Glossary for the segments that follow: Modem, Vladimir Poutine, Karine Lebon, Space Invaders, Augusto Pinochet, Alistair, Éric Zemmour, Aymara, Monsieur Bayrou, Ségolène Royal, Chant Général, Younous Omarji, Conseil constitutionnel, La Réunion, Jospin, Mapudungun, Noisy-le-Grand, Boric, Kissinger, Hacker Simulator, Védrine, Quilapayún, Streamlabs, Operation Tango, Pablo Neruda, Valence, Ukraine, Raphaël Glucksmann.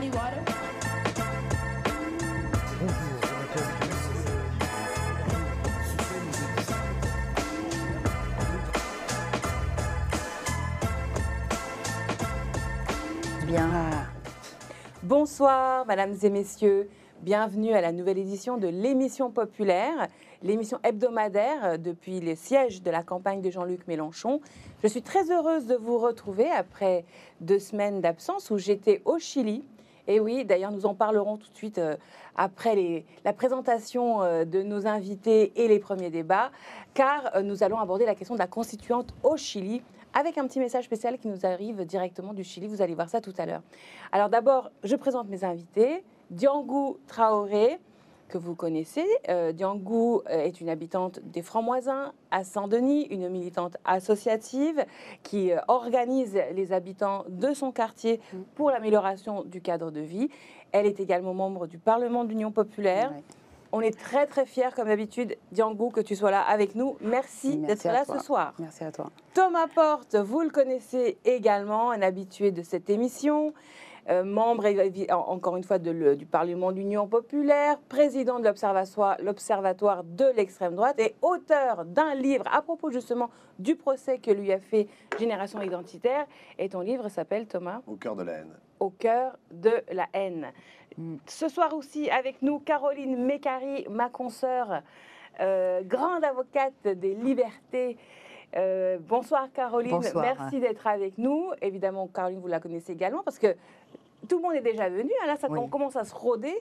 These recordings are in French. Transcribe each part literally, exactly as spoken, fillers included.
friendly water. Bien. Bonsoir, mesdames et messieurs. Bienvenue à la nouvelle édition de l'émission populaire, l'émission hebdomadaire depuis les sièges de la campagne de Jean-Luc Mélenchon. Je suis très heureuse de vous retrouver après deux semaines d'absence où j'étais au Chili. Et oui, d'ailleurs, nous en parlerons tout de suite euh, après les, la présentation euh, de nos invités et les premiers débats, car euh, nous allons aborder la question de la constituante au Chili, avec un petit message spécial qui nous arrive directement du Chili. Vous allez voir ça tout à l'heure. Alors d'abord, je présente mes invités. Diangou Traoré, que vous connaissez. Euh, Diangou est une habitante des Francs-Moisins à Saint-Denis, une militante associative qui euh, organise les habitants de son quartier pour l'amélioration du cadre de vie. Elle est également membre du Parlement d'Union populaire. Ouais. On est très très fiers, comme d'habitude, Diangou, que tu sois là avec nous. Merci, Merci d'être là toi. ce soir. Merci à toi. Thomas Porte, vous le connaissez également, un habitué de cette émission. Euh, membre, encore une fois, de le, du Parlement d'Union populaire, président de l'Observatoire de l'extrême droite et auteur d'un livre à propos justement du procès que lui a fait Génération Identitaire. Et ton livre s'appelle, Thomas ? Au cœur de la haine. Au cœur de la haine. Mm. Ce soir aussi avec nous, Caroline Mécary, ma consoeur, euh, grande avocate des libertés. Euh, bonsoir Caroline, bonsoir, merci hein. d'être avec nous. Évidemment, Caroline, vous la connaissez également parce que tout le monde est déjà venu. Hein, là, ça oui. commence à se roder.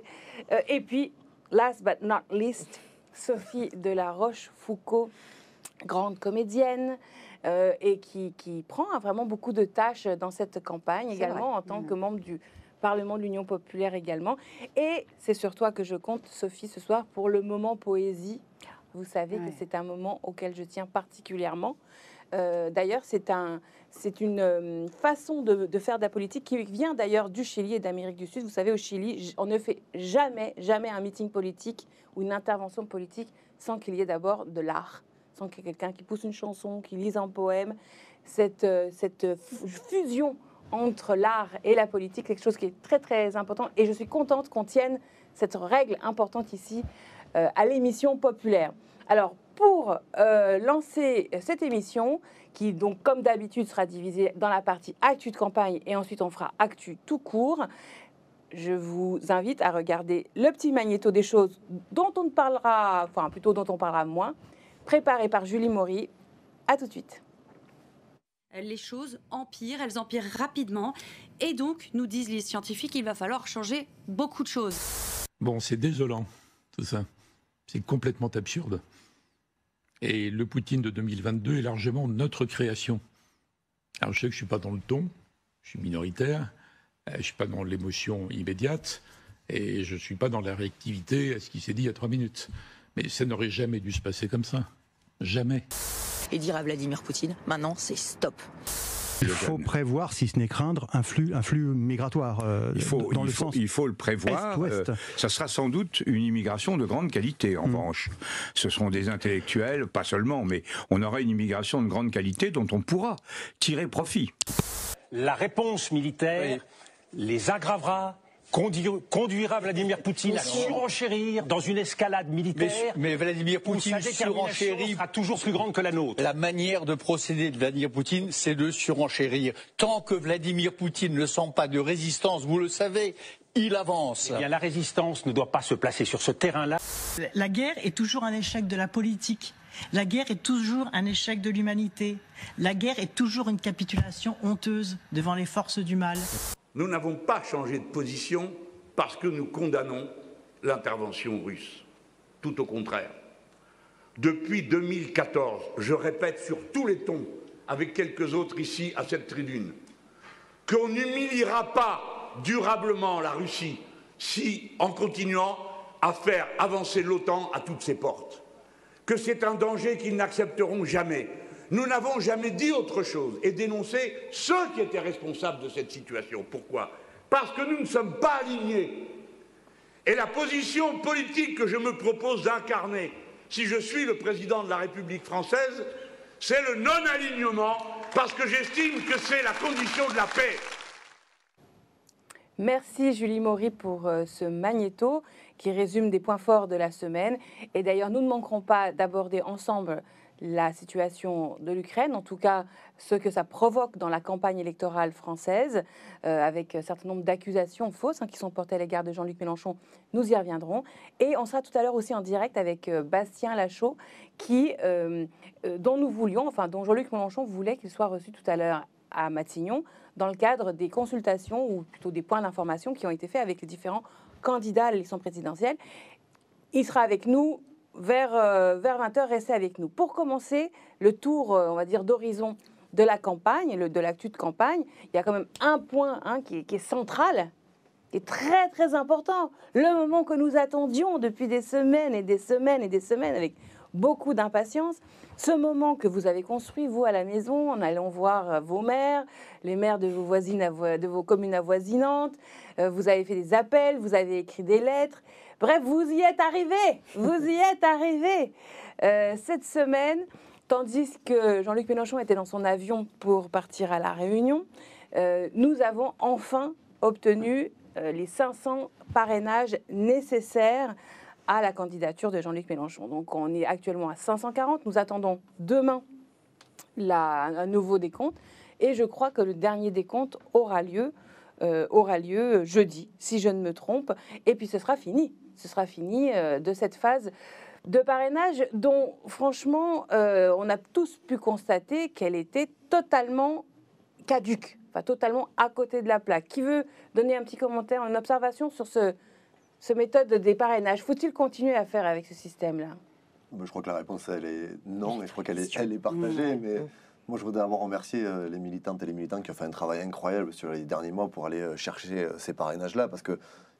Euh, et puis, last but not least, Sophie de la Rochefoucauld, grande comédienne euh, et qui, qui prend hein, vraiment beaucoup de tâches dans cette campagne également vrai. en tant mmh. que membre du Parlement de l'Union populaire également. Et c'est sur toi que je compte, Sophie, ce soir pour le moment poésie. Vous savez ouais. que c'est un moment auquel je tiens particulièrement. Euh, d'ailleurs, c'est un, c'est une euh, façon de, de faire de la politique qui vient d'ailleurs du Chili et d'Amérique du Sud. Vous savez, au Chili, on ne fait jamais, jamais un meeting politique ou une intervention politique sans qu'il y ait d'abord de l'art, sans qu'il y ait quelqu'un qui pousse une chanson, qui lise un poème. Cette, euh, cette fusion entre l'art et la politique, quelque chose qui est très, très important. Et je suis contente qu'on tienne cette règle importante ici, Euh, à l'émission populaire. Alors, pour euh, lancer cette émission, qui donc, comme d'habitude, sera divisée dans la partie Actu de campagne et ensuite on fera Actu tout court, je vous invite à regarder le petit magnéto des choses dont on parlera, enfin plutôt dont on parlera moins, préparé par Julie Maury. À tout de suite. Les choses empirent, elles empirent rapidement et donc, nous disent les scientifiques, il va falloir changer beaucoup de choses. Bon, c'est désolant, tout ça. C'est complètement absurde. Et le Poutine de deux mille vingt-deux est largement notre création. Alors je sais que je ne suis pas dans le ton, je suis minoritaire, je ne suis pas dans l'émotion immédiate, et je ne suis pas dans la réactivité à ce qui s'est dit il y a trois minutes. Mais ça n'aurait jamais dû se passer comme ça. Jamais. Et dire à Vladimir Poutine, maintenant c'est stop. Il faut prévoir, si ce n'est craindre, un flux, un flux migratoire euh, il faut, dans il le faut, sens. Il faut le prévoir. Euh, ça sera sans doute une immigration de grande qualité, en mmh. revanche. Ce seront des intellectuels, pas seulement, mais on aura une immigration de grande qualité dont on pourra tirer profit. La réponse militaire oui. les aggravera, conduira Vladimir Poutine à surenchérir dans une escalade militaire. Mais, mais Vladimir Poutine surenchérit sera toujours plus grande que la nôtre. La manière de procéder de Vladimir Poutine, c'est de surenchérir. Tant que Vladimir Poutine ne sent pas de résistance, vous le savez, il avance. Eh bien, la résistance ne doit pas se placer sur ce terrain-là. La guerre est toujours un échec de la politique. La guerre est toujours un échec de l'humanité. La guerre est toujours une capitulation honteuse devant les forces du mal. Nous n'avons pas changé de position parce que nous condamnons l'intervention russe. Tout au contraire. Depuis deux mille quatorze, je répète sur tous les tons, avec quelques autres ici à cette tribune, qu'on n'humiliera pas durablement la Russie si, en continuant à faire avancer l'OTAN à toutes ses portes. Que c'est un danger qu'ils n'accepteront jamais. Nous n'avons jamais dit autre chose et dénoncé ceux qui étaient responsables de cette situation. Pourquoi? Parce que nous ne sommes pas alignés. Et la position politique que je me propose d'incarner, si je suis le président de la République française, c'est le non-alignement, parce que j'estime que c'est la condition de la paix. Merci Julie Maury pour euh, ce magnéto qui résume des points forts de la semaine. Et d'ailleurs, nous ne manquerons pas d'aborder ensemble la situation de l'Ukraine, en tout cas ce que ça provoque dans la campagne électorale française, euh, avec un certain nombre d'accusations fausses hein, qui sont portées à l'égard de Jean-Luc Mélenchon. Nous y reviendrons. Et on sera tout à l'heure aussi en direct avec euh, Bastien Lachaud, qui, euh, euh, dont nous voulions, enfin dont Jean-Luc Mélenchon voulait qu'il soit reçu tout à l'heure à Matignon, dans le cadre des consultations, ou plutôt des points d'information qui ont été faits avec les différents candidats à l'élection présidentielle. Il sera avec nous vers, euh, vers vingt heures, restez avec nous. Pour commencer le tour, euh, on va dire, d'horizon de la campagne, le, de l'actu de campagne, il y a quand même un point hein, qui, qui est central, qui est très très important. Le moment que nous attendions depuis des semaines et des semaines et des semaines avec beaucoup d'impatience, ce moment que vous avez construit, vous, à la maison, en allant voir vos maires, les maires de vos, voisines de vos communes avoisinantes, euh, vous avez fait des appels, vous avez écrit des lettres, bref, vous y êtes arrivés, vous y êtes arrivés euh, cette semaine, tandis que Jean-Luc Mélenchon était dans son avion pour partir à La Réunion, euh, nous avons enfin obtenu euh, les cinq cents parrainages nécessaires à la candidature de Jean-Luc Mélenchon. Donc on est actuellement à cinq cent quarante. Nous attendons demain la, un nouveau décompte. Et je crois que le dernier décompte aura lieu, euh, aura lieu jeudi, si je ne me trompe. Et puis ce sera fini. Ce sera fini euh, de cette phase de parrainage dont, franchement, euh, on a tous pu constater qu'elle était totalement caduque, enfin totalement à côté de la plaque. Qui veut donner un petit commentaire, une observation sur ce... Cette méthode des parrainages, faut-il continuer à faire avec ce système-là? Je crois que la réponse, elle est non, et je crois qu'elle est, elle est partagée. Mmh. Mais moi, je voudrais d'abord remercier les militantes et les militants qui ont fait un travail incroyable sur les derniers mois pour aller chercher ces parrainages-là, parce qu'il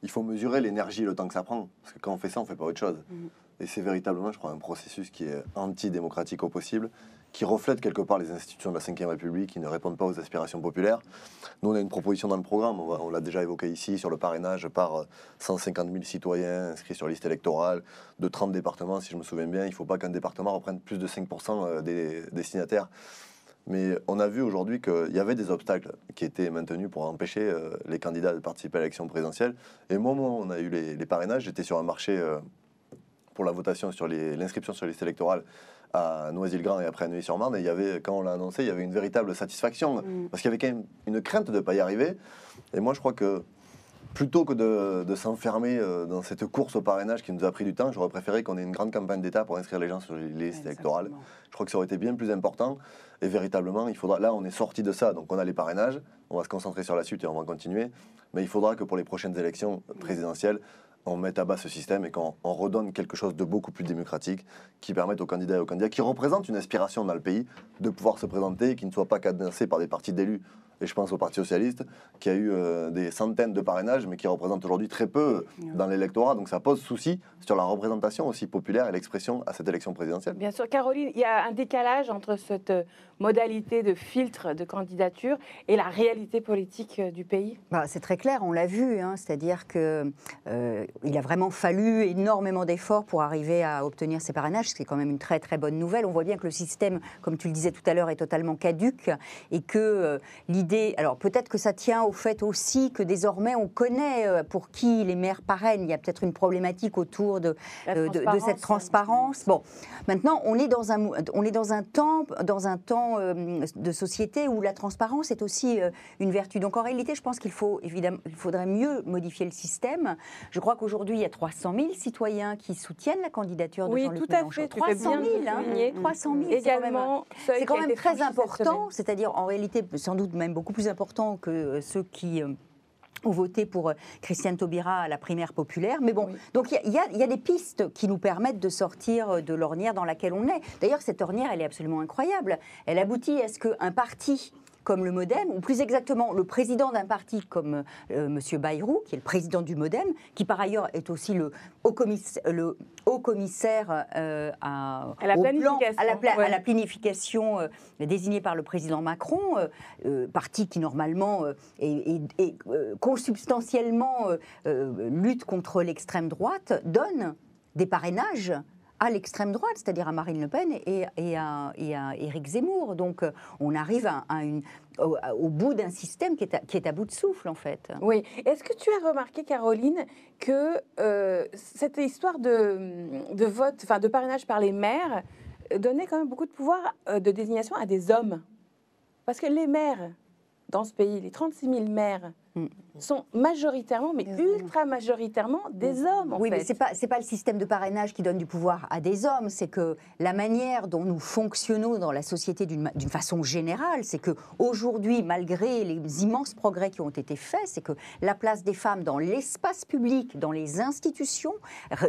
faut mesurer l'énergie et le temps que ça prend. Parce que quand on fait ça, on ne fait pas autre chose. Mmh. Et c'est véritablement, je crois, un processus qui est antidémocratique au possible, qui reflète quelque part les institutions de la cinquième République, qui ne répondent pas aux aspirations populaires. Nous, on a une proposition dans le programme, on l'a déjà évoqué ici, sur le parrainage par cent cinquante mille citoyens inscrits sur liste électorale, de trente départements, si je me souviens bien. Il ne faut pas qu'un département reprenne plus de cinq pour cent des, des signataires. Mais on a vu aujourd'hui qu'il y avait des obstacles qui étaient maintenus pour empêcher les candidats de participer à l'élection présidentielle. Et au moment où on a eu les, les parrainages, j'étais sur un marché pour la votation, sur l'inscription sur liste électorale, à Noisy-le-Grand et après à Neuilly-sur-Marne, et il y avait, quand on l'a annoncé, il y avait une véritable satisfaction, mmh. parce qu'il y avait quand même une crainte de ne pas y arriver. Et moi, je crois que plutôt que de, de s'enfermer dans cette course au parrainage qui nous a pris du temps, j'aurais préféré qu'on ait une grande campagne d'État pour inscrire les gens sur les listes électorales. Je crois que ça aurait été bien plus important. Et véritablement, il faudra. Là, on est sorti de ça, donc on a les parrainages, on va se concentrer sur la suite et on va continuer. Mais il faudra que pour les prochaines élections présidentielles, on met à bas ce système et qu'on redonne quelque chose de beaucoup plus démocratique qui permette aux candidats et aux candidats qui représentent une aspiration dans le pays de pouvoir se présenter et qui ne soit pas cadenassé par des partis d'élus. Et je pense au Parti Socialiste qui a eu euh, des centaines de parrainages mais qui représente aujourd'hui très peu dans l'électorat. Donc ça pose souci sur la représentation aussi populaire et l'expression à cette élection présidentielle. Bien sûr, Caroline, il y a un décalage entre cette modalité de filtre de candidature et la réalité politique du pays. Bah, c'est très clair, on l'a vu. Hein, c'est-à-dire que euh, il a vraiment fallu énormément d'efforts pour arriver à obtenir ces parrainages, ce qui est quand même une très très bonne nouvelle. On voit bien que le système, comme tu le disais tout à l'heure, est totalement caduque et que euh, l'idée alors peut-être que ça tient au fait aussi que désormais on connaît pour qui les maires parrainent. Il y a peut-être une problématique autour de, de, de cette transparence. Bon, maintenant on est dans un on est dans un temps dans un temps de société où la transparence est aussi une vertu. Donc en réalité, je pense qu'il faut évidemment il faudrait mieux modifier le système. Je crois qu'aujourd'hui il y a trois cent mille citoyens qui soutiennent la candidature de oui, Jean-Luc Mélenchon. Oui, tout à fait. trois cent mille, hein, trois cent mille. C'est quand même très important. C'est-à-dire en réalité sans doute même beaucoup beaucoup plus important que ceux qui ont voté pour Christiane Taubira à la primaire populaire. Mais bon, oui. Donc il y, y, y a des pistes qui nous permettent de sortir de l'ornière dans laquelle on est. D'ailleurs, cette ornière, elle est absolument incroyable. Elle aboutit à ce qu'un parti comme le Modem, ou plus exactement le président d'un parti comme euh, Monsieur Bayrou, qui est le président du Modem, qui par ailleurs est aussi le haut commissaire, le haut commissaire euh, à, à, la au plan, à la, pla ouais. à la planification euh, désigné par le président Macron, euh, euh, parti qui normalement euh, et, et, et euh, consubstantiellement euh, euh, lutte contre l'extrême droite, donne des parrainages à l'extrême droite, c'est-à-dire à Marine Le Pen et, et, à, et à Éric Zemmour. Donc on arrive à, à une, au, au bout d'un système qui est, à, qui est à bout de souffle, en fait. Oui. Est-ce que tu as remarqué, Caroline, que euh, cette histoire de, de vote, enfin de parrainage par les maires, donnait quand même beaucoup de pouvoir de désignation à des hommes? Parce que les maires dans ce pays, les trente-six mille maires, mmh. sont majoritairement, mais mmh. ultra majoritairement, des hommes, en oui, fait. Mais c'est pas, c'est pas le système de parrainage qui donne du pouvoir à des hommes, c'est que la manière dont nous fonctionnons dans la société d'une d'une façon générale, c'est que aujourd'hui, malgré les immenses progrès qui ont été faits, c'est que la place des femmes dans l'espace public, dans les institutions,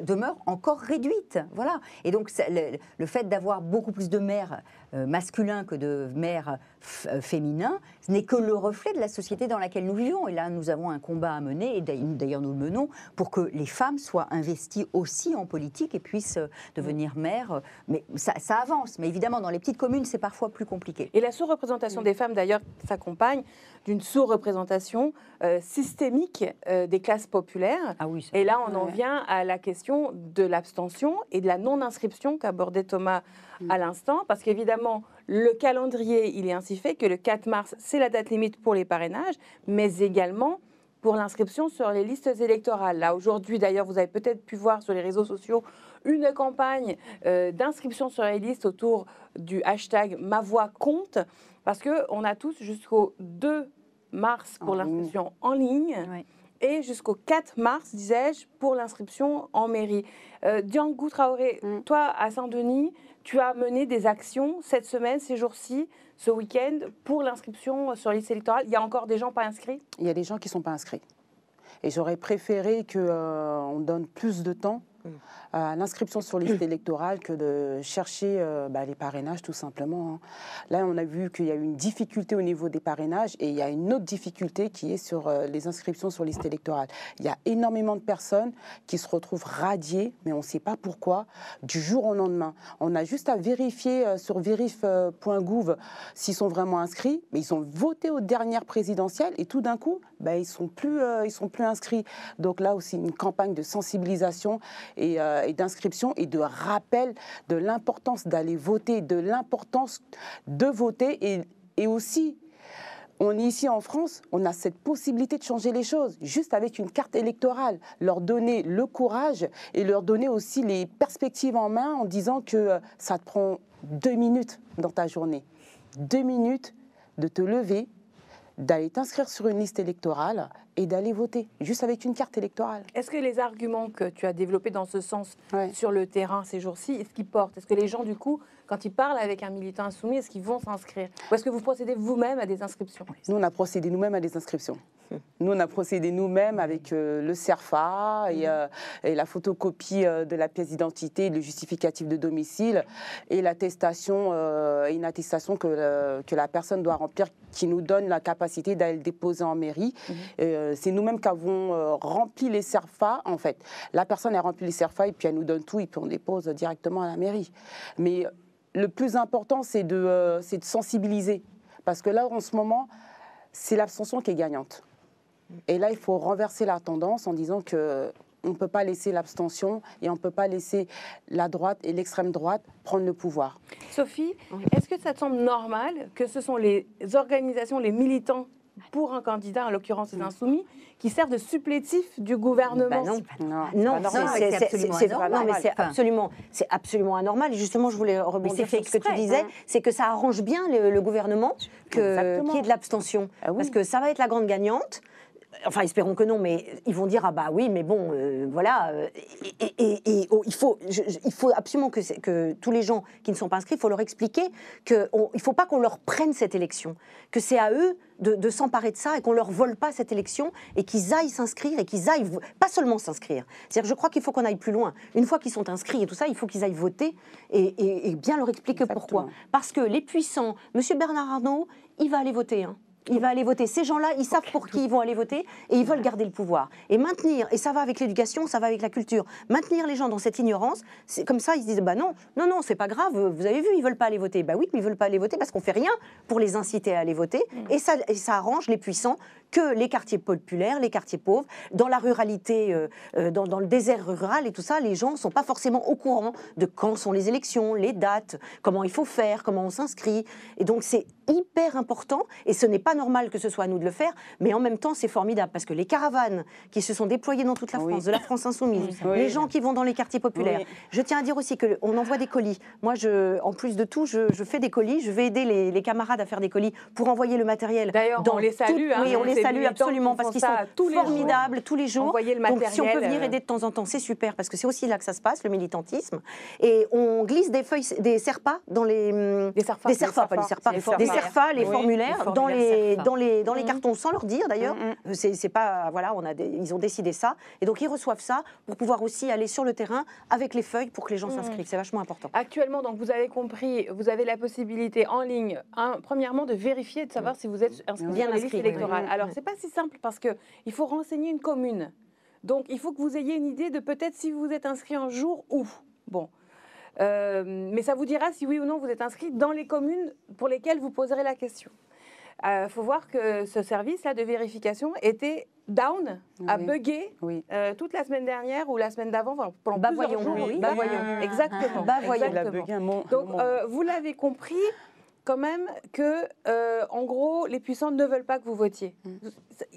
demeure encore réduite. Voilà. Et donc, le, le fait d'avoir beaucoup plus de maires euh, masculins que de maires euh, féminins, ce n'est que le reflet de la société dans laquelle nous vivons. Et là, nous avons un combat à mener, et d'ailleurs nous le menons, pour que les femmes soient investies aussi en politique et puissent devenir maires. Mais ça, ça avance. Mais évidemment, dans les petites communes, c'est parfois plus compliqué. Et la sous-représentation oui. des femmes, d'ailleurs, s'accompagne d'une sous-représentation euh, systémique euh, des classes populaires. Ah oui, et là, on en ouais. vient à la question de l'abstention et de la non-inscription qu'abordait Thomas oui. à l'instant, parce qu'évidemment, le calendrier, il est ainsi fait que le quatre mars, c'est la date limite pour les parrainages, mais également pour l'inscription sur les listes électorales. Là, aujourd'hui, d'ailleurs, vous avez peut-être pu voir sur les réseaux sociaux une campagne euh, d'inscription sur les listes autour du hashtag « Ma voix compte », parce qu'on a tous jusqu'au deux mars pour l'inscription en ligne. Oui. Et jusqu'au quatre mars, disais-je, pour l'inscription en mairie. Euh, Diangou Traoré, mm. toi, à Saint-Denis, tu as mené des actions cette semaine, ces jours-ci, ce week-end, pour l'inscription sur liste électorale. Il y a encore des gens pas inscrits? Il y a des gens qui ne sont pas inscrits. Et j'aurais préféré qu'on euh, donne plus de temps à l'inscription sur liste électorale que de chercher euh, bah, les parrainages, tout simplement. Hein. Là, on a vu qu'il y a eu une difficulté au niveau des parrainages et il y a une autre difficulté qui est sur euh, les inscriptions sur liste électorale. Il y a énormément de personnes qui se retrouvent radiées, mais on ne sait pas pourquoi, du jour au lendemain. On a juste à vérifier euh, sur vérif point gouv s'ils sont vraiment inscrits, mais ils ont voté aux dernières présidentielles et tout d'un coup, bah, ils ne sont, euh, sont plus inscrits. Donc là aussi, une campagne de sensibilisation et, euh, et d'inscription et de rappel de l'importance d'aller voter, de l'importance de voter et, et aussi, on est ici en France, on a cette possibilité de changer les choses, juste avec une carte électorale, leur donner le courage et leur donner aussi les perspectives en main en disant que euh, ça te prend deux minutes dans ta journée, deux minutes de te lever, d'aller t'inscrire sur une liste électorale et d'aller voter, juste avec une carte électorale. Est-ce que les arguments que tu as développés dans ce sens ouais. sur le terrain ces jours-ci, est-ce qu'ils portent? Est-ce que les gens, du coup, quand ils parlent avec un militant insoumis, est-ce qu'ils vont s'inscrire? Ou est-ce que vous procédez vous-même à des inscriptions? Nous, on a procédé nous-mêmes à des inscriptions. Nous, on a procédé nous-mêmes avec euh, le SERFA et, euh, et la photocopie euh, de la pièce d'identité, le justificatif de domicile et l'attestation, euh, une attestation que, euh, que la personne doit remplir qui nous donne la capacité d'aller le déposer en mairie. Mm-hmm. euh, C'est nous-mêmes qui avons euh, rempli les SERFA, en fait. La personne a rempli les SERFA et puis elle nous donne tout et puis on dépose directement à la mairie. Mais le plus important, c'est de, euh, c'est de sensibiliser. Parce que là, en ce moment, c'est l'abstention qui est gagnante. Et là, il faut renverser la tendance en disant que on ne peut pas laisser l'abstention et on ne peut pas laisser la droite et l'extrême droite prendre le pouvoir. Sophie, est-ce que ça te semble normal que ce sont les organisations, les militants pour un candidat, en l'occurrence les Insoumis, qui servent de supplétif du gouvernement? Non, c'est absolument, c'est absolument anormal. Et justement, je voulais rebondir sur ce que tu disais, c'est que ça arrange bien le, le gouvernement que, qu'il y ait de l'abstention. Ah oui. Parce que ça va être la grande gagnante. Enfin, espérons que non, mais ils vont dire « Ah bah oui, mais bon, euh, voilà. Euh, » Et, et, et oh, il, faut, je, je, il faut absolument que, que tous les gens qui ne sont pas inscrits, il faut leur expliquer qu'il ne faut pas qu'on leur prenne cette élection, que c'est à eux de, de s'emparer de ça et qu'on ne leur vole pas cette élection et qu'ils aillent s'inscrire et qu'ils aillent, pas seulement s'inscrire. C'est-à-dire, je crois qu'il faut qu'on aille plus loin. Une fois qu'ils sont inscrits et tout ça, il faut qu'ils aillent voter et, et, et bien leur expliquer Exactement. Pourquoi. Parce que les puissants, M. Bernard Arnault, il va aller voter, hein. il va aller voter. Ces gens-là, ils savent okay. pour qui ils vont aller voter et ils veulent garder le pouvoir. Et maintenir, et ça va avec l'éducation, ça va avec la culture, maintenir les gens dans cette ignorance, comme ça ils se disent, bah non, non, non, c'est pas grave, vous avez vu, ils veulent pas aller voter. Bah oui, mais ils veulent pas aller voter parce qu'on fait rien pour les inciter à aller voter. Mmh. Et, ça, et ça arrange les puissants que les quartiers populaires, les quartiers pauvres, dans la ruralité, euh, dans, dans le désert rural et tout ça, les gens ne sont pas forcément au courant de quand sont les élections, les dates, comment il faut faire, comment on s'inscrit. Et donc c'est hyper important, et ce n'est pas normal que ce soit à nous de le faire, mais en même temps c'est formidable, parce que les caravanes qui se sont déployées dans toute la France, oui. de la France insoumise, oui. les gens qui vont dans les quartiers populaires. Oui. Je tiens à dire aussi qu'on envoie des colis. Moi, je, en plus de tout, je, je fais des colis, je vais aider les, les camarades à faire des colis pour envoyer le matériel. D'ailleurs, on les salue. Hein, oui, on les salue absolument, parce qu'ils sont tous formidables jours. tous les jours. Le matériel, donc si on peut venir aider de temps en temps, c'est super, parce que c'est aussi là que ça se passe, le militantisme. Et on glisse des feuilles, des serpas dans les... Des serpas, des serpas, pas les serpas. Des serpas, les formulaires, dans les, dans les, dans les mmh. cartons, sans leur dire d'ailleurs. Mmh. C'est pas... Voilà, on a des, ils ont décidé ça. Et donc ils reçoivent ça pour pouvoir aussi aller sur le terrain avec les feuilles pour que les gens mmh. s'inscrivent. C'est vachement important. Actuellement, donc vous avez compris, vous avez la possibilité en ligne, hein, premièrement, de vérifier et de savoir mmh. si vous êtes inscrit bien dans les listes électorales. Alors c'est pas si simple, parce qu'il faut renseigner une commune. Donc il faut que vous ayez une idée de peut-être si vous êtes inscrit un jour ou... Bon. Euh, mais ça vous dira si oui ou non vous êtes inscrit dans les communes pour lesquelles vous poserez la question. Il euh, faut voir que ce service-là de vérification était down, oui. a bugué oui. euh, toute la semaine dernière ou la semaine d'avant, enfin, pendant bah plusieurs voyons, jours. Oui. Bah voyons, exactement. Bah voyons. Exactement. Donc euh, vous l'avez compris quand même que, euh, en gros, les puissants ne veulent pas que vous votiez.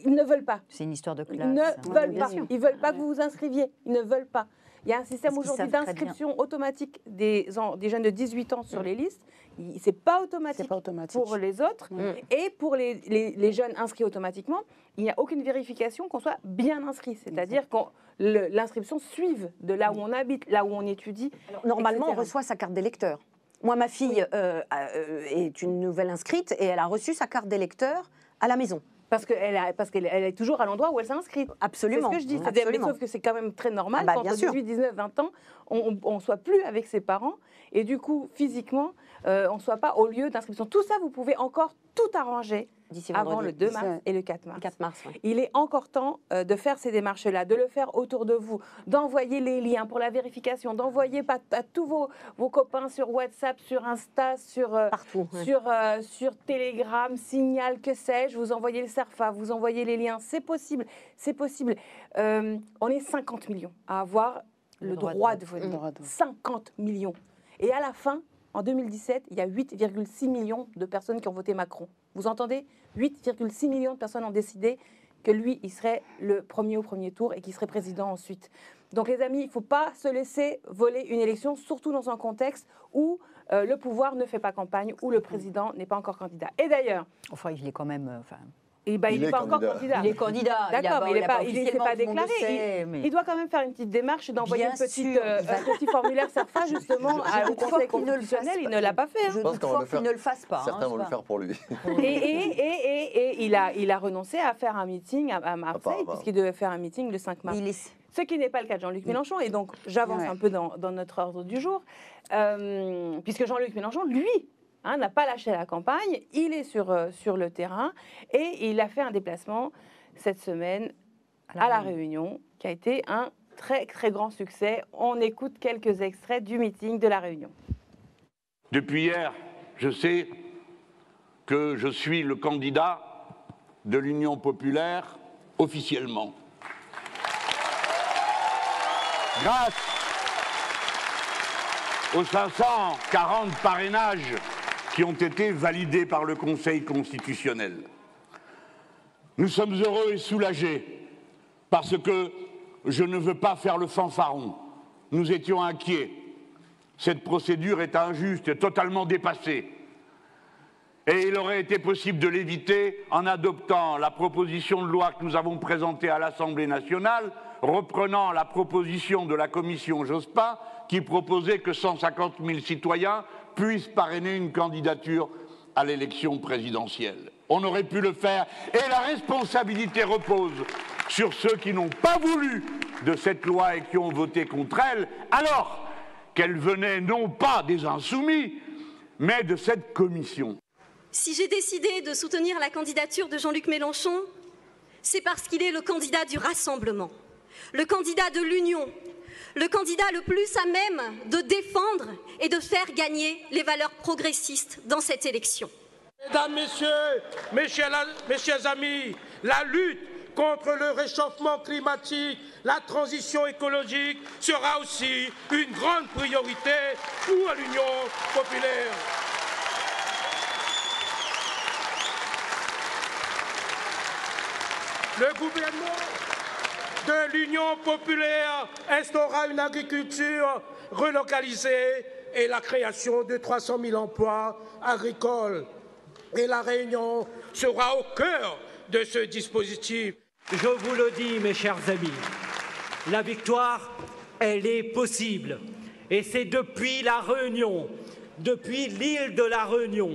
Ils ne veulent pas. C'est une histoire de classe. Ils ne hein. veulent oui, pas. Sûr. Ils ne veulent pas ah, que vous vous inscriviez. Ils ne veulent pas. Il y a un système aujourd'hui d'inscription automatique des, des jeunes de dix-huit ans sur mmh. les listes. Ce n'est pas, pas automatique pour les autres. Mmh. Et pour les, les, les jeunes inscrits automatiquement, il n'y a aucune vérification qu'on soit bien inscrit. C'est-à-dire qu'on... l'inscription suive de là où on habite, là où on étudie. Alors, normalement, et cetera on reçoit sa carte d'électeur. Moi, ma fille oui. euh, euh, est une nouvelle inscrite et elle a reçu sa carte d'électeur à la maison. Parce qu'elle qu est toujours à l'endroit où elle s'est inscrite. Absolument. C'est ce que je dis. Absolument. Mais sauf que c'est quand même très normal ah bah, quand on a dix-huit, dix-neuf, vingt ans, on ne soit plus avec ses parents. Et du coup, physiquement, euh, on ne soit pas au lieu d'inscription. Tout ça, vous pouvez encore tout arranger avant le deux mars et le quatre mars. quatre mars ouais. Il est encore temps euh, de faire ces démarches-là, de le faire autour de vous, d'envoyer les liens pour la vérification, d'envoyer à, à tous vos, vos copains sur WhatsApp, sur Insta, sur, euh, Partout, ouais. sur, euh, sur Telegram, Signal, que sais-je, vous envoyez le SERFA, vous envoyez les liens, c'est possible, c'est possible. Euh, on est cinquante millions à avoir le, le droit, droit de voter. Mmh. cinquante millions. Et à la fin, en deux mille dix-sept, il y a huit virgule six millions de personnes qui ont voté Macron. Vous entendez ? huit virgule six millions de personnes ont décidé que lui, il serait le premier au premier tour et qu'il serait président ensuite. Donc les amis, il ne faut pas se laisser voler une élection, surtout dans un contexte où euh, le pouvoir ne fait pas campagne, où le président n'est pas encore candidat. Et d'ailleurs... Enfin, il est quand même... Euh, enfin... Et bah, il n'est pas candidat. encore candidat. Il est candidat. D'accord, il n'est pas, pas, pas déclaré. Sait, il, mais... il doit quand même faire une petite démarche d'envoyer un petit euh, formulaire SERFA justement à, au Conseil constitutionnel. Il ne l'a pas fait. Hein. Je pense qu'il ne le fasse pas. Certains hein, vont le faire pour lui. Et, et, et, et, et il, a, il a renoncé à faire un meeting à, à Marseille, puisqu'il devait faire un meeting le cinq mars. Il est... Ce qui n'est pas le cas de Jean-Luc Mélenchon. Et donc, j'avance ouais. un peu dans, dans notre ordre du jour, euh, puisque Jean-Luc Mélenchon, lui, Hein, n'a pas lâché la campagne, il est sur, euh, sur le terrain et il a fait un déplacement cette semaine à La, à la Réunion. Réunion qui a été un très très grand succès. On écoute quelques extraits du meeting de La Réunion. Depuis hier, je sais que je suis le candidat de l'Union populaire officiellement. Grâce aux cinq cent quarante parrainages qui ont été validés par le Conseil constitutionnel. Nous sommes heureux et soulagés parce que je ne veux pas faire le fanfaron. Nous étions inquiets. Cette procédure est injuste et totalement dépassée. Et il aurait été possible de l'éviter en adoptant la proposition de loi que nous avons présentée à l'Assemblée nationale, reprenant la proposition de la commission Jospin qui proposait que cent cinquante mille citoyens puissent parrainer une candidature à l'élection présidentielle. On aurait pu le faire et la responsabilité repose sur ceux qui n'ont pas voulu de cette loi et qui ont voté contre elle, alors qu'elle venait non pas des insoumis, mais de cette commission. Si j'ai décidé de soutenir la candidature de Jean-Luc Mélenchon, c'est parce qu'il est le candidat du rassemblement, le candidat de l'union, le candidat le plus à même de défendre et de faire gagner les valeurs progressistes dans cette élection. Mesdames, Messieurs, mes chers amis, la lutte contre le réchauffement climatique, la transition écologique sera aussi une grande priorité pour l'Union populaire. Le gouvernement de l'Union populaire instaura une agriculture relocalisée et la création de trois cent mille emplois agricoles. Et La Réunion sera au cœur de ce dispositif. Je vous le dis, mes chers amis, la victoire, elle est possible. Et c'est depuis La Réunion, depuis l'île de La Réunion,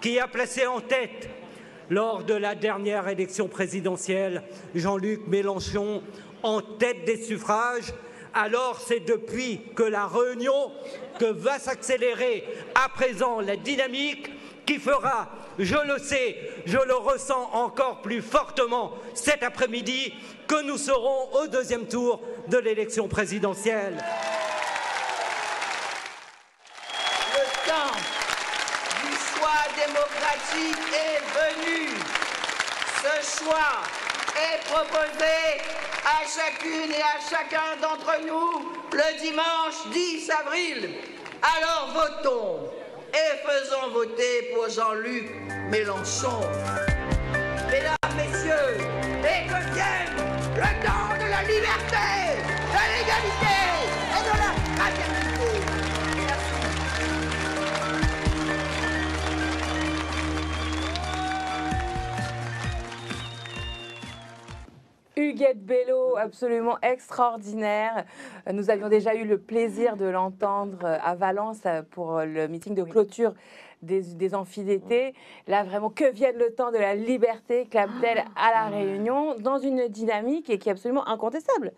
qui a placé en tête lors de la dernière élection présidentielle, Jean-Luc Mélenchon en tête des suffrages. Alors c'est depuis que La Réunion que va s'accélérer à présent la dynamique qui fera, je le sais, je le ressens encore plus fortement cet après-midi, que nous serons au deuxième tour de l'élection présidentielle. Le temps du choix démocratique est venu. Ce choix est proposé à chacune et à chacun d'entre nous le dimanche dix avril. Alors votons et faisons voter pour Jean-Luc Mélenchon. Mesdames, Messieurs, et que vienne le temps de la liberté, de l'égalité et de la fraternité. Huguette Bello, absolument extraordinaire. Nous avions déjà eu le plaisir de l'entendre à Valence pour le meeting de clôture des, des amphis d'été. Là, vraiment, que vienne le temps de la liberté, clame-t-elle à La Réunion, dans une dynamique et qui est absolument incontestable.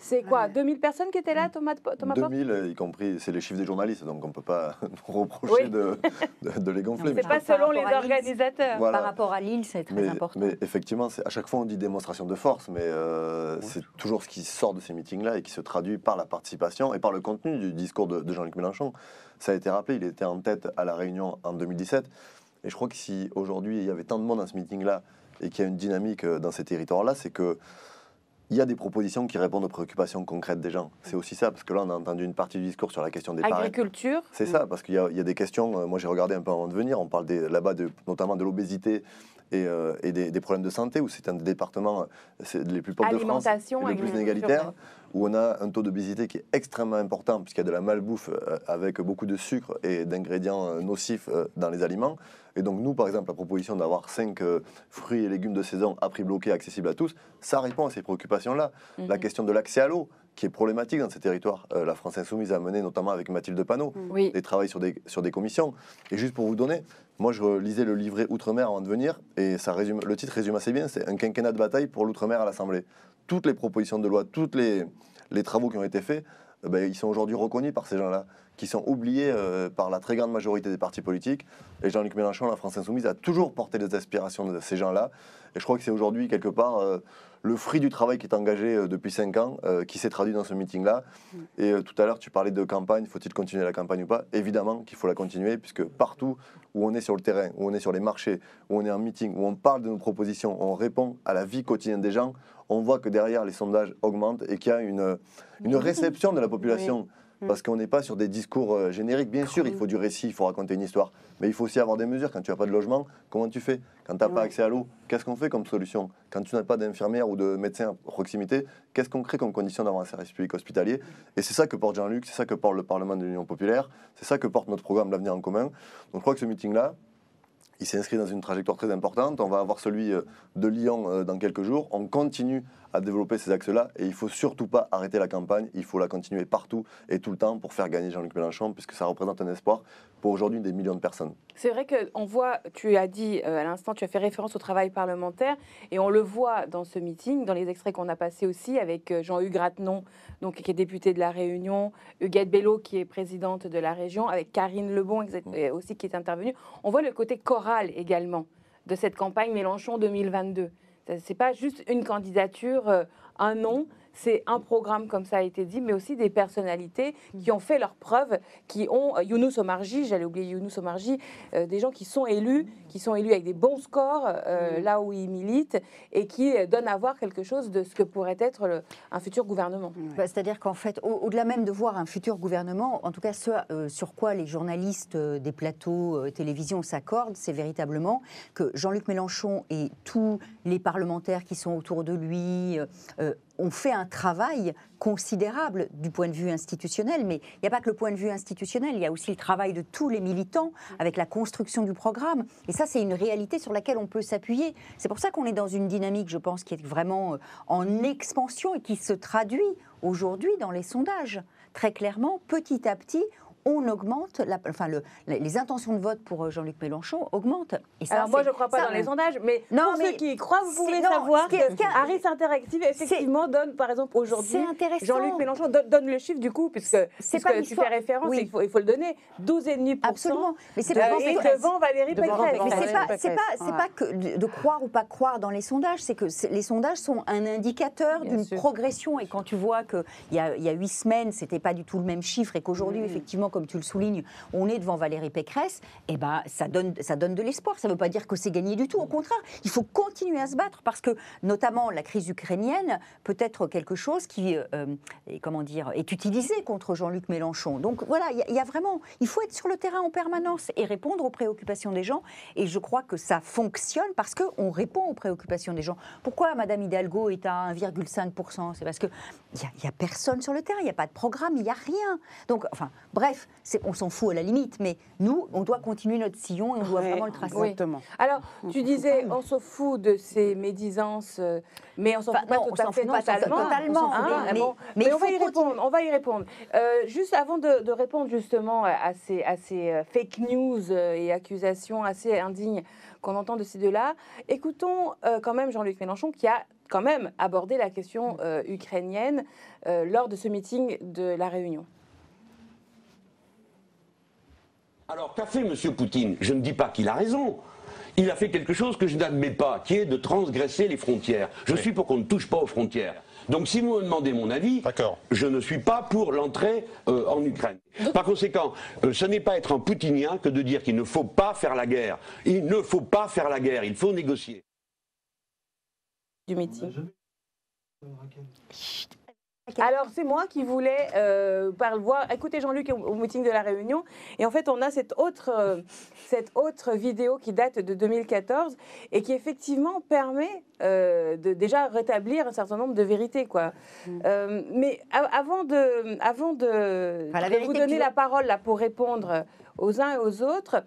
C'est quoi, deux mille personnes qui étaient là, Thomas, Thomas Porte? deux mille, y compris, c'est les chiffres des journalistes, donc on ne peut pas nous reprocher oui. de, de, de les gonfler. C'est pas selon les organisateurs. Voilà. Par rapport à Lille, c'est très mais, important. Mais effectivement, à chaque fois on dit démonstration de force, mais euh, oui. c'est toujours ce qui sort de ces meetings-là et qui se traduit par la participation et par le contenu du discours de, de Jean-Luc Mélenchon. Ça a été rappelé, il était en tête à La Réunion en deux mille dix-sept, et je crois que si aujourd'hui il y avait tant de monde dans ce meeting-là et qu'il y a une dynamique dans ces territoires-là, c'est que il y a des propositions qui répondent aux préoccupations concrètes des gens. C'est aussi ça, parce que là, on a entendu une partie du discours sur la question des parrains. Agriculture. C'est ça, parce qu'il y, y a des questions. Moi, j'ai regardé un peu avant de venir. On parle là-bas de, notamment de l'obésité et, euh, et des, des problèmes de santé, où c'est un des départements les plus pauvres de France, et les plus inégalitaires, où on a un taux d'obésité qui est extrêmement important, puisqu'il y a de la malbouffe avec beaucoup de sucre et d'ingrédients nocifs dans les aliments. Et donc nous, par exemple, la proposition d'avoir cinq euh, fruits et légumes de saison à prix bloqué accessible à tous, ça répond à ces préoccupations-là. Mmh. La question de l'accès à l'eau, qui est problématique dans ces territoires, euh, la France Insoumise a mené notamment avec Mathilde Panot, mmh. des travaux sur des, sur des commissions. Et juste pour vous donner, moi je lisais le livret Outre-mer avant de venir, et ça résume, le titre résume assez bien, c'est un quinquennat de bataille pour l'Outre-mer à l'Assemblée. Toutes les propositions de loi, tous les, les travaux qui ont été faits, euh, ben, ils sont aujourd'hui reconnus par ces gens-là, qui sont oubliés euh, par la très grande majorité des partis politiques. Et Jean-Luc Mélenchon, la France Insoumise, a toujours porté les aspirations de ces gens-là. Et je crois que c'est aujourd'hui, quelque part, euh, le fruit du travail qui est engagé euh, depuis cinq ans, euh, qui s'est traduit dans ce meeting-là. Et euh, tout à l'heure, tu parlais de campagne, faut-il continuer la campagne ou pas? Évidemment qu'il faut la continuer, puisque partout où on est sur le terrain, où on est sur les marchés, où on est en meeting, où on parle de nos propositions, où on répond à la vie quotidienne des gens, on voit que derrière, les sondages augmentent et qu'il y a une, une réception de la population. Oui. Parce qu'on n'est pas sur des discours génériques. Bien sûr, il faut du récit, il faut raconter une histoire. Mais il faut aussi avoir des mesures. Quand tu n'as pas de logement, comment tu fais? Quand tu n'as pas accès à l'eau, qu'est-ce qu'on fait comme solution? Quand tu n'as pas d'infirmière ou de médecin à proximité, qu'est-ce qu'on crée comme condition d'avoir un service public hospitalier? Et c'est ça que porte Jean-Luc, c'est ça que porte le Parlement de l'Union populaire, c'est ça que porte notre programme L'Avenir en commun. Donc je crois que ce meeting-là, il s'est inscrit dans une trajectoire très importante. On va avoir celui de Lyon dans quelques jours. On continue à développer ces axes-là. Et il ne faut surtout pas arrêter la campagne, il faut la continuer partout et tout le temps pour faire gagner Jean-Luc Mélenchon, puisque ça représente un espoir pour aujourd'hui des millions de personnes. C'est vrai qu'on voit, tu as dit euh, à l'instant, tu as fait référence au travail parlementaire, et on le voit dans ce meeting, dans les extraits qu'on a passés aussi, avec euh, Jean-Hugues Grattenon, donc qui est député de La Réunion, Huguette Bello, qui est présidente de la région, avec Karine Lebon mmh. aussi qui est intervenue. On voit le côté choral également de cette campagne Mélenchon deux mille vingt-deux. C'est pas juste une candidature, un nom, c'est un programme, comme ça a été dit, mais aussi des personnalités qui ont fait leurs preuves, qui ont Younous Omarji, j'allais oublier Younous Omarji, euh, des gens qui sont élus, qui sont élus avec des bons scores euh, là où ils militent et qui euh, donnent à voir quelque chose de ce que pourrait être le, un futur gouvernement. Ouais. Bah, c'est-à-dire qu'en fait, au, au-delà même de voir un futur gouvernement, en tout cas ce euh, sur quoi les journalistes euh, des plateaux euh, télévision s'accordent, c'est véritablement que Jean-Luc Mélenchon et tous les parlementaires qui sont autour de lui euh, on fait un travail considérable du point de vue institutionnel, mais il n'y a pas que le point de vue institutionnel, il y a aussi le travail de tous les militants avec la construction du programme. Et ça, c'est une réalité sur laquelle on peut s'appuyer. C'est pour ça qu'on est dans une dynamique, je pense, qui est vraiment en expansion et qui se traduit aujourd'hui dans les sondages. Très clairement, petit à petit, on augmente, la, enfin le, les intentions de vote pour Jean-Luc Mélenchon augmentent. Et ça, alors moi, je ne crois pas ça, dans les sondages, mais non, pour mais ceux qui y croient, vous pouvez non, savoir que Harris Interactive, effectivement, donne, par exemple, aujourd'hui, Jean-Luc Mélenchon donne, donne le chiffre, du coup, puisque, puisque pas tu fais référence, oui. il, faut, il faut le donner, douze virgule cinq pour cent. Absolument. Mais c'est pas devant Valérie Pécresse. Mais ce n'est pas que de croire ou pas croire dans les sondages, c'est que les sondages sont un indicateur d'une progression. Et quand tu vois qu'il y a huit semaines, ce n'était pas du tout le même chiffre, et qu'aujourd'hui, effectivement, comme tu le soulignes, on est devant Valérie Pécresse, eh ben, ça donne, ça donne de l'espoir. Ça ne veut pas dire que c'est gagné du tout. Au contraire, il faut continuer à se battre parce que, notamment, la crise ukrainienne peut être quelque chose qui euh, est, comment dire, est utilisé contre Jean-Luc Mélenchon. Donc voilà, il y, y a vraiment... Il faut être sur le terrain en permanence et répondre aux préoccupations des gens. Et je crois que ça fonctionne parce qu'on répond aux préoccupations des gens. Pourquoi Madame Hidalgo est à un virgule cinq pour cent? C'est parce qu'il n'y a, a personne sur le terrain, il n'y a pas de programme, il n'y a rien. Donc, enfin, bref, on s'en fout à la limite, mais nous, on doit continuer notre sillon et on doit oui, vraiment le tracer. Exactement. Oui. Alors, tu disais, on s'en fout de ces médisances, mais on s'en fout enfin, pas non, tout à fait totalement. totalement. Ah, mais, bon. mais, mais on, va y répondre, on va y répondre. Euh, juste avant de, de répondre justement à ces, à ces fake news et accusations assez indignes qu'on entend de ces deux-là, écoutons euh, quand même Jean-Luc Mélenchon qui a quand même abordé la question euh, ukrainienne euh, lors de ce meeting de La Réunion. Alors qu'a fait M. Poutine? Je ne dis pas qu'il a raison. Il a fait quelque chose que je n'admets pas, qui est de transgresser les frontières. Je oui. suis pour qu'on ne touche pas aux frontières. Donc si vous me demandez mon avis, je ne suis pas pour l'entrée euh, en Ukraine. Par conséquent, euh, ce n'est pas être un poutinien que de dire qu'il ne faut pas faire la guerre. Il ne faut pas faire la guerre, il faut négocier. Du métier. Chut. Alors, c'est moi qui voulais euh, par voir, écouter Jean-Luc au meeting de La Réunion. Et en fait, on a cette autre, euh, cette autre vidéo qui date de deux mille quatorze et qui, effectivement, permet euh, de déjà rétablir un certain nombre de vérités, quoi. Mmh. Euh, mais avant de, avant de, enfin, de vous donner la parole là, pour répondre aux uns et aux autres,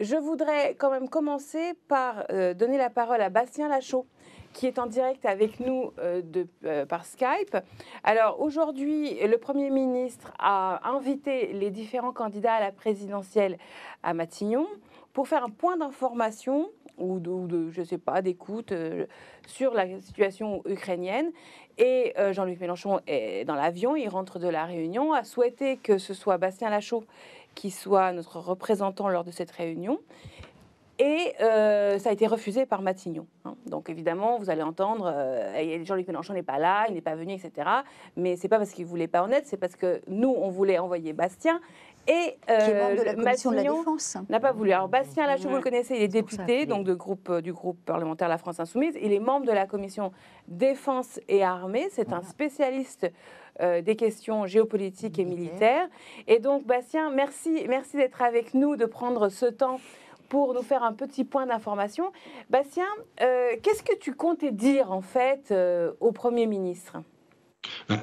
je voudrais quand même commencer par euh, donner la parole à Bastien Lachaud, qui est en direct avec nous euh, de, euh, par Skype. Alors aujourd'hui, le Premier ministre a invité les différents candidats à la présidentielle à Matignon pour faire un point d'information ou de, ou de je sais pas, d'écoute euh, sur la situation ukrainienne. Et euh, Jean-Luc Mélenchon est dans l'avion, il rentre de La Réunion, a souhaité que ce soit Bastien Lachaud qui soit notre représentant lors de cette réunion. Et euh, ça a été refusé par Matignon. Hein. Donc évidemment, vous allez entendre, euh, Jean-Luc Mélenchon n'est pas là, il n'est pas venu, et cetera. Mais c'est pas parce qu'il voulait pas en être, c'est parce que nous, on voulait envoyer Bastien. Et euh, qui est membre de la commission de la défense. N'a pas voulu. Alors Bastien Lachaud, ouais. vous le connaissez, il est député donc de groupe, du groupe parlementaire La France Insoumise. Il est membre de la commission défense et armée. C'est voilà. un spécialiste euh, des questions géopolitiques et militaires. Et donc Bastien, merci, merci d'être avec nous, de prendre ce temps pour nous faire un petit point d'information. Bastien, euh, qu'est-ce que tu comptais dire en fait euh, au Premier ministre ?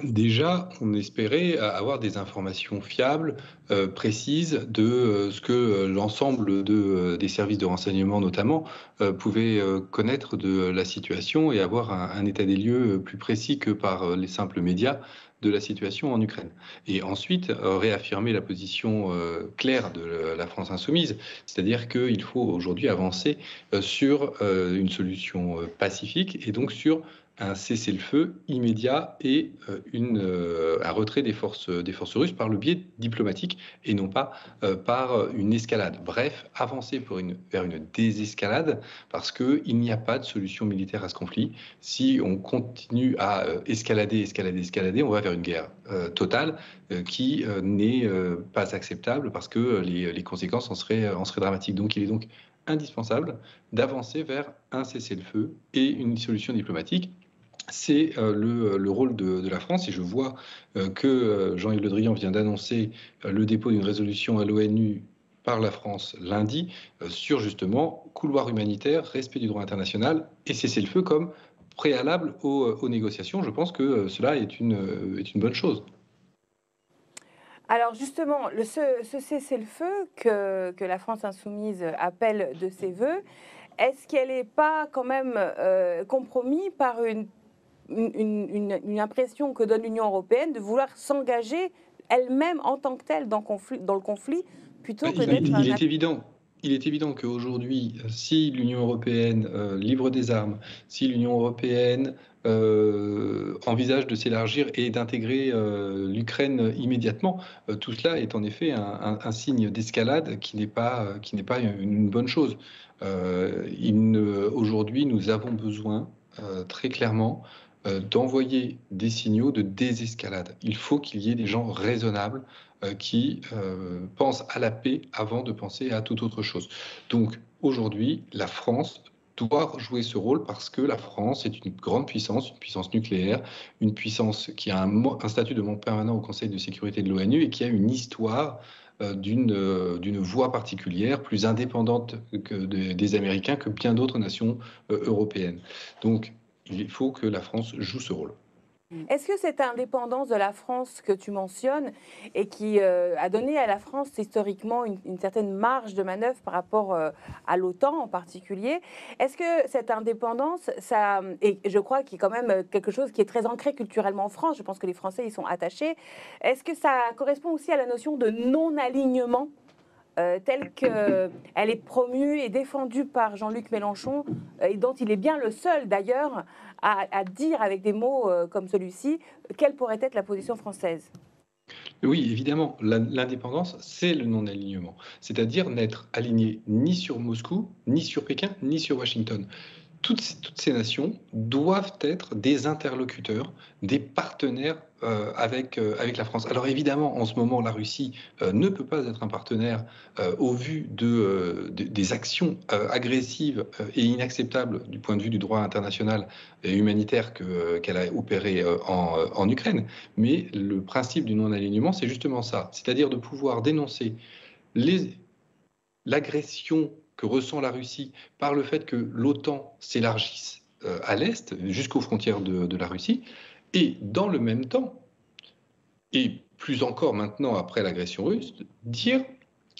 Déjà, on espérait avoir des informations fiables, euh, précises, de euh, ce que l'ensemble de, euh, des services de renseignement notamment euh, pouvaient euh, connaître de la situation et avoir un, un état des lieux plus précis que par euh, les simples médias de la situation en Ukraine. Et ensuite, euh, réaffirmer la position euh, claire de la France insoumise, c'est-à-dire qu'il faut aujourd'hui avancer euh, sur euh, une solution euh, pacifique et donc sur un cessez-le-feu immédiat et euh, une, euh, un retrait des forces, des forces russes par le biais diplomatique et non pas euh, par une escalade. Bref, avancer pour une, vers une désescalade parce qu'il n'y a pas de solution militaire à ce conflit. Si on continue à euh, escalader, escalader, escalader, on va vers une guerre euh, totale euh, qui euh, n'est euh, pas acceptable parce que les, les conséquences en seraient, en seraient dramatiques. Donc il est donc indispensable d'avancer vers un cessez-le-feu et une solution diplomatique. C'est le, le rôle de, de la France, et je vois que Jean-Yves Le Drian vient d'annoncer le dépôt d'une résolution à l'ONU par la France lundi sur justement couloir humanitaire, respect du droit international et cessez-le-feu comme préalable aux, aux négociations. Je pense que cela est une, est une bonne chose. Alors justement, le, ce, ce cessez-le-feu que, que la France insoumise appelle de ses voeux, est-ce qu'elle n'est pas quand même euh, compromise par une Une, une, une impression que donne l'Union européenne de vouloir s'engager elle-même en tant que telle dans, conflit, dans le conflit plutôt que d'être... Il, il est évident. Il est évident qu'aujourd'hui, si l'Union européenne euh, livre des armes, si l'Union européenne euh, envisage de s'élargir et d'intégrer euh, l'Ukraine immédiatement, euh, tout cela est en effet un, un, un signe d'escalade qui n'est pas, euh, qui n'est pas une, une bonne chose. Euh, euh, aujourd'hui, nous avons besoin euh, très clairement d'envoyer des signaux de désescalade. Il faut qu'il y ait des gens raisonnables euh, qui euh, pensent à la paix avant de penser à toute autre chose. Donc aujourd'hui, la France doit jouer ce rôle parce que la France est une grande puissance, une puissance nucléaire, une puissance qui a un, un statut de membre permanent au Conseil de sécurité de l'ONU et qui a une histoire euh, d'une euh, d'une voie particulière, plus indépendante que de, des Américains que bien d'autres nations euh, européennes. Donc, il faut que la France joue ce rôle. Est-ce que cette indépendance de la France que tu mentionnes et qui euh, a donné à la France historiquement une, une certaine marge de manœuvre par rapport euh, à l'OTAN en particulier, est-ce que cette indépendance, ça, et je crois qu'il y a quand même quelque chose qui est très ancré culturellement en France, je pense que les Français y sont attachés, est-ce que ça correspond aussi à la notion de non-alignement ? Euh, telle qu'elle euh, est promue et défendue par Jean-Luc Mélenchon, euh, et dont il est bien le seul d'ailleurs à, à dire avec des mots euh, comme celui-ci, quelle pourrait être la position française ? Oui, évidemment, l'indépendance, c'est le non-alignement, c'est-à-dire n'être aligné ni sur Moscou, ni sur Pékin, ni sur Washington. Toutes ces, toutes ces nations doivent être des interlocuteurs, des partenaires euh, avec, euh, avec la France. Alors évidemment, en ce moment, la Russie euh, ne peut pas être un partenaire euh, au vu de, euh, de, des actions euh, agressives euh, et inacceptables du point de vue du droit international et humanitaire que, euh, qu'elle a opéré euh, en, euh, en Ukraine. Mais le principe du non-alignement, c'est justement ça, c'est-à-dire de pouvoir dénoncer les, l'agression que ressent la Russie par le fait que l'OTAN s'élargisse à l'Est, jusqu'aux frontières de, de la Russie, et dans le même temps, et plus encore maintenant après l'agression russe, dire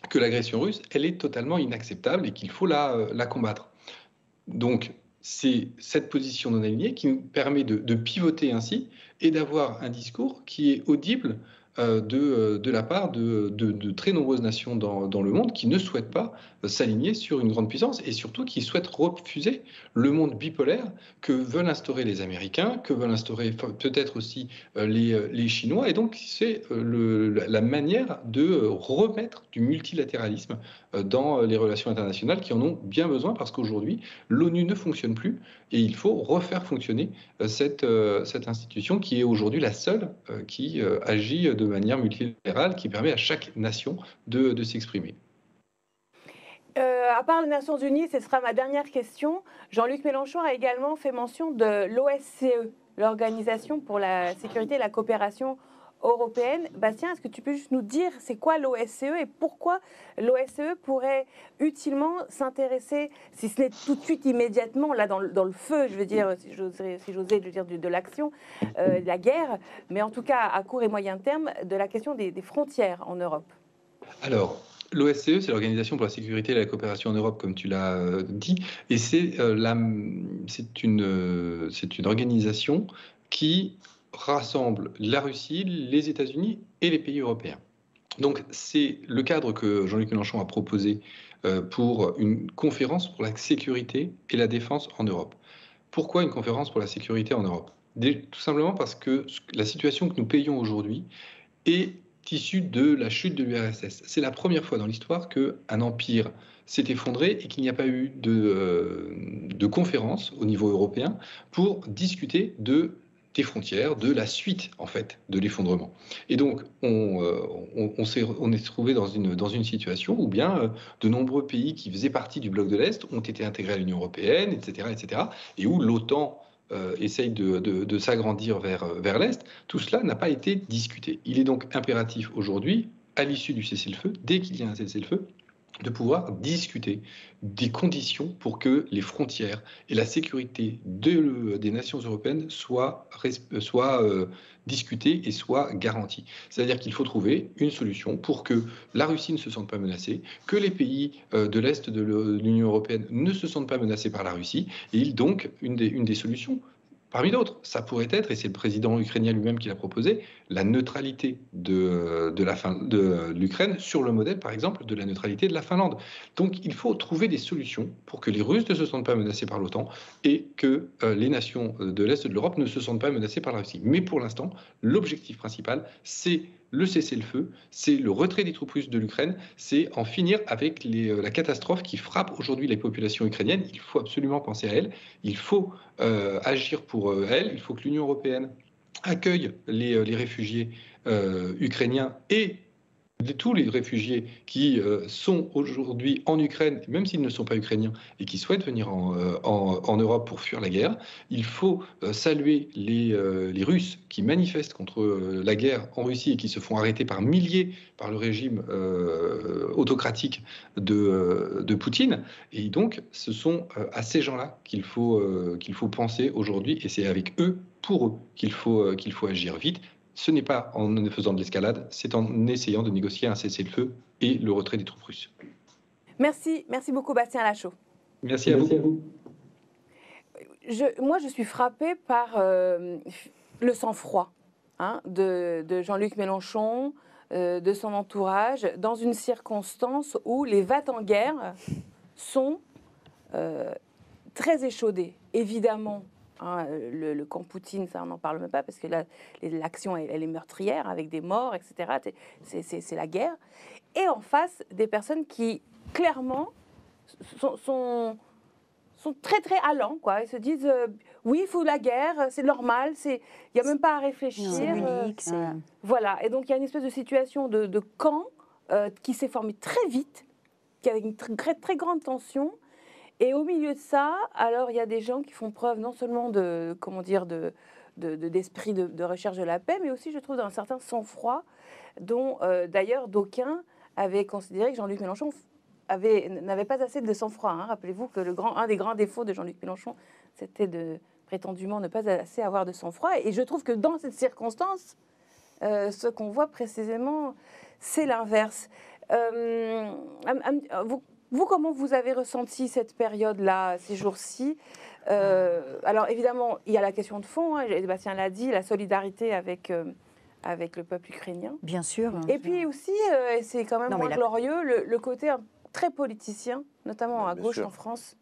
que l'agression russe, elle est totalement inacceptable et qu'il faut la, la combattre. Donc, c'est cette position non alignée qui nous permet de, de pivoter ainsi et d'avoir un discours qui est audible De, de la part de, de, de très nombreuses nations dans, dans le monde qui ne souhaitent pas s'aligner sur une grande puissance et surtout qui souhaitent refuser le monde bipolaire que veulent instaurer les Américains, que veulent instaurer peut-être aussi les, les Chinois. Et donc, c'est le, la manière de remettre du multilatéralisme dans les relations internationales qui en ont bien besoin parce qu'aujourd'hui, l'ONU ne fonctionne plus et il faut refaire fonctionner cette, cette institution qui est aujourd'hui la seule qui agit de manière multilatérale qui permet à chaque nation de, de s'exprimer. Euh, à part les Nations Unies, ce sera ma dernière question. Jean-Luc Mélenchon a également fait mention de l'O S C E, l'Organisation pour la sécurité et la coopération européenne. Bastien, est-ce que tu peux juste nous dire c'est quoi l'O S C E et pourquoi l'O S C E pourrait utilement s'intéresser, si ce n'est tout de suite immédiatement, là dans le, dans le feu, je veux dire, si j'osais si j'osais dire de, de l'action, euh, de la guerre, mais en tout cas à court et moyen terme, de la question des, des frontières en Europe? Alors, l'O S C E, c'est l'Organisation pour la sécurité et la coopération en Europe, comme tu l'as euh, dit, et c'est euh, la, c'est une, euh, c'est une organisation qui rassemble la Russie, les États-Unis et les pays européens. Donc c'est le cadre que Jean-Luc Mélenchon a proposé euh, pour une conférence pour la sécurité et la défense en Europe. Pourquoi une conférence pour la sécurité en Europe? Des, Tout simplement parce que la situation que nous payons aujourd'hui est issue de la chute de l'U R S S. C'est la première fois dans l'histoire qu'un empire s'est effondré et qu'il n'y a pas eu de, euh, de conférence au niveau européen pour discuter de des frontières, de la suite, en fait, de l'effondrement. Et donc, on, euh, on, on, s'est, on est trouvé dans une, dans une situation où bien euh, de nombreux pays qui faisaient partie du bloc de l'Est ont été intégrés à l'Union européenne, et cetera, et cetera, et où l'OTAN euh, essaye de, de, de s'agrandir vers, vers l'Est. Tout cela n'a pas été discuté. Il est donc impératif aujourd'hui, à l'issue du cessez-le-feu, dès qu'il y a un cessez-le-feu, de pouvoir discuter des conditions pour que les frontières et la sécurité de le, des nations européennes soient, soient euh, discutées et soient garanties. C'est-à-dire qu'il faut trouver une solution pour que la Russie ne se sente pas menacée, que les pays euh, de l'Est de l'Union européenne ne se sentent pas menacés par la Russie, et donc une des, une des solutions, parmi d'autres, ça pourrait être, et c'est le président ukrainien lui-même qui l'a proposé, la neutralité de, de, la fin, de l'Ukraine sur le modèle, par exemple, de la neutralité de la Finlande. Donc il faut trouver des solutions pour que les Russes ne se sentent pas menacés par l'OTAN et que euh, les nations de l'Est de l'Europe ne se sentent pas menacées par la Russie. Mais pour l'instant, l'objectif principal, c'est le cessez-le-feu, c'est le retrait des troupes russes de l'Ukraine, c'est en finir avec les, la catastrophe qui frappe aujourd'hui les populations ukrainiennes. Il faut absolument penser à elles, il faut euh, agir pour elles, il faut que l'Union européenne accueille les, les réfugiés euh, ukrainiens et de tous les réfugiés qui euh, sont aujourd'hui en Ukraine, même s'ils ne sont pas ukrainiens et qui souhaitent venir en, euh, en, en Europe pour fuir la guerre. Il faut euh, saluer les, euh, les Russes qui manifestent contre euh, la guerre en Russie et qui se font arrêter par milliers par le régime euh, autocratique de, euh, de Poutine. Et donc, ce sont euh, à ces gens-là qu'il faut, euh, qu'il faut penser aujourd'hui, et c'est avec eux, pour eux, qu'il faut, euh, qu'il faut agir vite. Ce n'est pas en faisant de l'escalade, c'est en essayant de négocier un cessez-le-feu et le retrait des troupes russes. Merci, merci beaucoup Bastien Lachaud. Merci, merci à vous. À vous. Je, moi, je suis frappée par euh, le sang-froid hein, de, de Jean-Luc Mélenchon, euh, de son entourage, dans une circonstance où les va-t-en-guerre sont euh, très échaudées, évidemment. Hein, le, le camp Poutine, ça on n'en parle même pas parce que là, l'action elle, elle est meurtrière avec des morts, et cetera. C'est, c'est, c'est la guerre. Et en face, des personnes qui clairement sont, sont, sont très très allants, quoi. Ils se disent euh, oui, il faut la guerre, c'est normal, il n'y a même pas à réfléchir. C'est unique, c'est... Voilà. Et donc il y a une espèce de situation de, de camp euh, qui s'est formée très vite, qui avait une très très grande tension. Et au milieu de ça, alors il y a des gens qui font preuve non seulement de, comment dire, de, de, de, d'esprit de, de recherche de la paix, mais aussi, je trouve, d'un certain sang-froid, dont euh, d'ailleurs d'aucuns avaient considéré que Jean-Luc Mélenchon avait, n'avait pas assez de sang-froid. Hein. Rappelez-vous que le grand, un des grands défauts de Jean-Luc Mélenchon, c'était de prétendument ne pas assez avoir de sang-froid. Et je trouve que dans cette circonstance, euh, ce qu'on voit précisément, c'est l'inverse. Euh, vous, Vous, comment vous avez ressenti cette période-là, ces jours-ci? euh, Alors, évidemment, il y a la question de fond, hein, Bastien l'a dit, la solidarité avec, euh, avec le peuple ukrainien. Bien sûr. Bien et sûr. Puis aussi, euh, c'est quand même non, moins la... glorieux, le, le côté très politicien, notamment non, à gauche sûr. En France.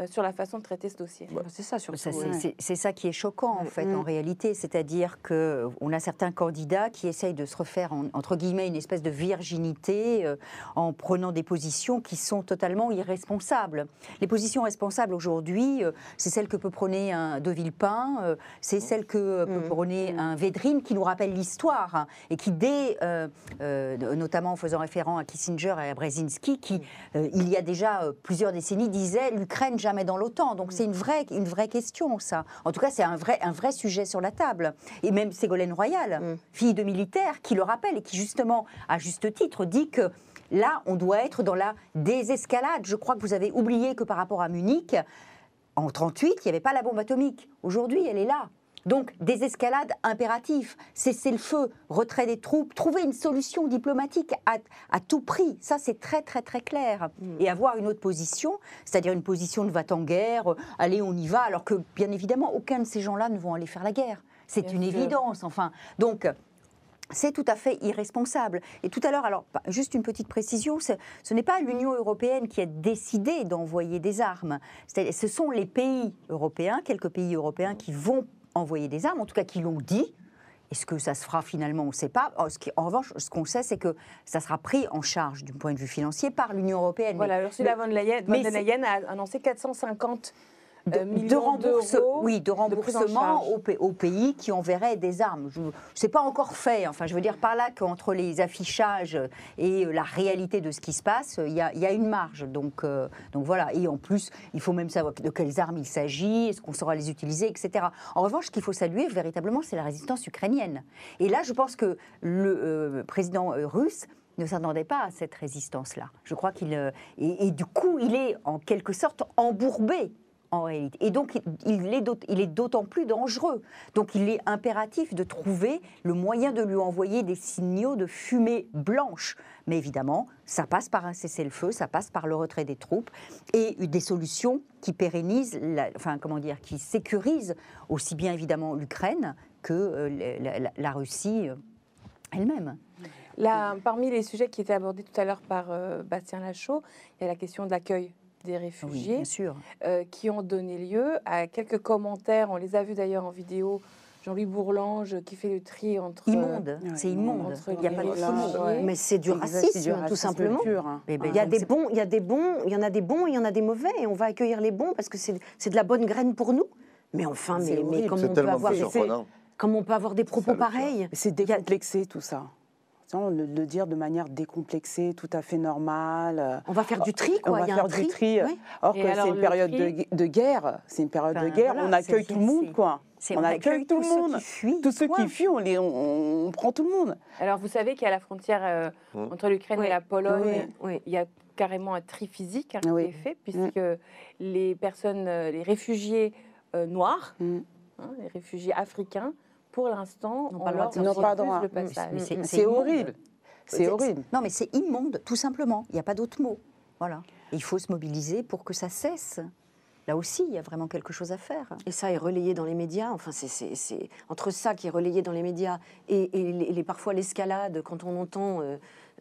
Euh, sur la façon de traiter ce dossier. Bah, c'est ça, surtout. Ça, c'est, ouais. c'est, c'est ça qui est choquant, en fait, mmh. en réalité. C'est-à-dire qu'on a certains candidats qui essayent de se refaire, en, entre guillemets, une espèce de virginité euh, en prenant des positions qui sont totalement irresponsables. Les positions responsables, aujourd'hui, euh, c'est celles que peut prôner un de Villepin, euh, c'est celles que euh, mmh. peut prôner mmh. un Védrine, qui nous rappelle l'histoire, hein, et qui, dès, euh, euh, notamment en faisant référence à Kissinger et à Brzezinski, qui, euh, il y a déjà euh, plusieurs décennies, disait « l'Ukraine jamais dans l'OTAN. Donc c'est une vraie, une vraie question, ça. En tout cas, c'est un vrai, un vrai sujet sur la table. Et même Ségolène Royal, mm. fille de militaire, qui le rappelle et qui justement, à juste titre, dit que là, on doit être dans la désescalade. Je crois que vous avez oublié que par rapport à Munich, en mille neuf cent trente-huit, il n'y avait pas la bombe atomique. Aujourd'hui, elle est là. Donc, désescalade impérative, cessez le feu, retrait des troupes, trouver une solution diplomatique à, à tout prix. Ça, c'est très, très, très clair. Mmh. Et avoir une autre position, c'est-à-dire une position de va-t-en-guerre, allez, on y va, alors que, bien évidemment, aucun de ces gens-là ne vont aller faire la guerre. C'est une sûr. évidence, enfin. Donc, c'est tout à fait irresponsable. Et tout à l'heure, alors, juste une petite précision, ce, ce n'est pas l'Union européenne qui a décidé d'envoyer des armes. Ce sont les pays européens, quelques pays européens qui vont envoyer des armes, en tout cas qui l'ont dit. Est-ce que ça se fera finalement? On ne sait pas. En revanche, ce qu'on sait, c'est que ça sera pris en charge, d'un point de vue financier, par l'Union européenne. Voilà, mais, Ursula mais, von der Leyen a annoncé quatre cent cinquante de, euh, millions de, rembourse, oui, de remboursement de aux, aux pays qui enverraient des armes. Je, c'est pas encore fait. Enfin, je veux dire par là qu'entre les affichages et la réalité de ce qui se passe, il y a, y a une marge. Donc, euh, donc voilà. Et en plus, il faut même savoir de quelles armes il s'agit, est-ce qu'on saura les utiliser, et cetera. En revanche, ce qu'il faut saluer véritablement, c'est la résistance ukrainienne. Et là, je pense que le euh, président euh, russe ne s'attendait pas à cette résistance-là. Je crois qu'il... Euh, et, et du coup, il est en quelque sorte embourbé. En réalité. Et donc, il est d'autant plus dangereux. Donc, il est impératif de trouver le moyen de lui envoyer des signaux de fumée blanche. Mais évidemment, ça passe par un cessez-le-feu, ça passe par le retrait des troupes et des solutions qui pérennisent, la, enfin, comment dire, qui sécurisent aussi bien évidemment l'Ukraine que la, la, la Russie elle-même. Là, parmi les sujets qui étaient abordés tout à l'heure par euh, Bastien Lachaud, il y a la question de l'accueil des réfugiés, oui, bien sûr. Euh, qui ont donné lieu à quelques commentaires. On les a vus d'ailleurs en vidéo. Jean-Louis Bourlange qui fait le tri entre... Immonde, euh, c'est immonde. Il n'y a pas d'autre mot. Mais c'est du, du racisme, tout simplement. Pur, hein. ben, il y a des bons, il y a des bons, il y en a des bons, il y en a des mauvais. Et on va accueillir les bons parce que c'est de la bonne graine pour nous. Mais enfin, mais, mais comme on peut avoir, comme on peut avoir des propos pareils. C'est décomplexé tout ça. Le, le dire de manière décomplexée, tout à fait normale. On va faire du tri, quoi. On va Il y a faire un tri. du tri. Oui. Or, c'est une période tri... de, de guerre. C'est une période enfin, de guerre. Voilà, on accueille tout le monde, quoi. On, on accueille tout le monde. Tous ceux qui fuient, on, les, on, on prend tout le monde. Alors, vous savez qu'à la frontière euh, mmh. entre l'Ukraine oui. et la Pologne, oui. Oui. il y a carrément un tri physique hein, oui. qui est fait, puisque mmh. les personnes, les réfugiés euh, noirs, mmh. hein, les réfugiés africains, pour l'instant, on leur refuse le passage. C'est horrible. C'est horrible. Non, mais c'est immonde, tout simplement. Il n'y a pas d'autre mot. Voilà. Et il faut se mobiliser pour que ça cesse. Là aussi, il y a vraiment quelque chose à faire. Et ça est relayé dans les médias. Enfin, c'est entre ça qui est relayé dans les médias et, et les, les, parfois l'escalade, quand on entend euh,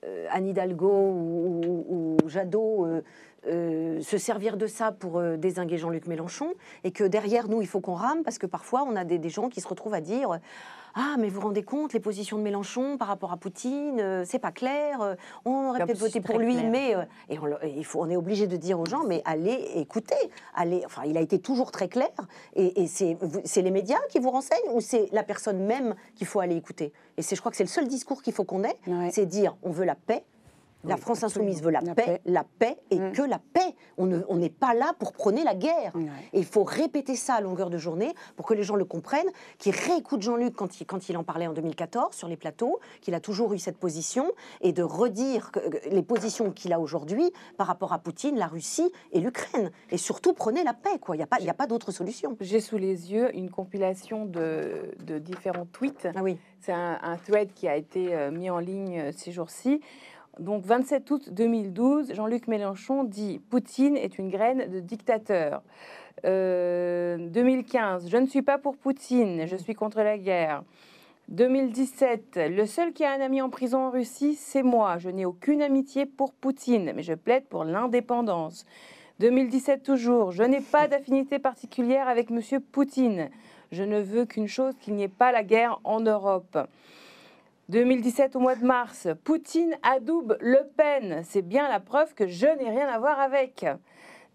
euh, Anne Hidalgo ou, ou, ou Jadot euh, euh, se servir de ça pour euh, dézinguer Jean-Luc Mélenchon, et que derrière nous, il faut qu'on rame, parce que parfois, on a des, des gens qui se retrouvent à dire « Ah, mais vous vous rendez compte, les positions de Mélenchon par rapport à Poutine, euh, c'est pas clair, euh, on aurait peut-être voté pour lui, clair. mais... Euh, » Et on, il faut, on est obligé de dire aux gens « Mais allez écouter, allez... » Enfin, il a été toujours très clair. Et, et c'est les médias qui vous renseignent ou c'est la personne même qu'il faut aller écouter? Et je crois que c'est le seul discours qu'il faut qu'on ait. Ouais. C'est dire, on veut la paix. Oui, la France insoumise veut la, la paix, paix, la paix et mmh. que la paix. On n'est on pas là pour prôner la guerre. Mmh. Et il faut répéter ça à longueur de journée pour que les gens le comprennent, qu'ils réécoutent Jean-Luc quand il, quand il en parlait en deux mille quatorze sur les plateaux, qu'il a toujours eu cette position, et de redire que, les positions qu'il a aujourd'hui par rapport à Poutine, la Russie et l'Ukraine. Et surtout, prenez la paix, quoi. Il n'y a pas, pas d'autre solution. J'ai sous les yeux une compilation de, de différents tweets. Ah oui. C'est un, un thread qui a été mis en ligne ces jours-ci. Donc, vingt-sept août deux mille douze, Jean-Luc Mélenchon dit « Poutine est une graine de dictateur euh, ». deux mille quinze, « Je ne suis pas pour Poutine, je suis contre la guerre ». deux mille dix-sept, « Le seul qui a un ami en prison en Russie, c'est moi. Je n'ai aucune amitié pour Poutine, mais je plaide pour l'indépendance ». deux mille dix-sept toujours, « Je n'ai pas d'affinité particulière avec Monsieur Poutine. Je ne veux qu'une chose, qu'il n'y ait pas la guerre en Europe ». deux mille dix-sept, au mois de mars, Poutine adoube Le Pen. C'est bien la preuve que je n'ai rien à voir avec,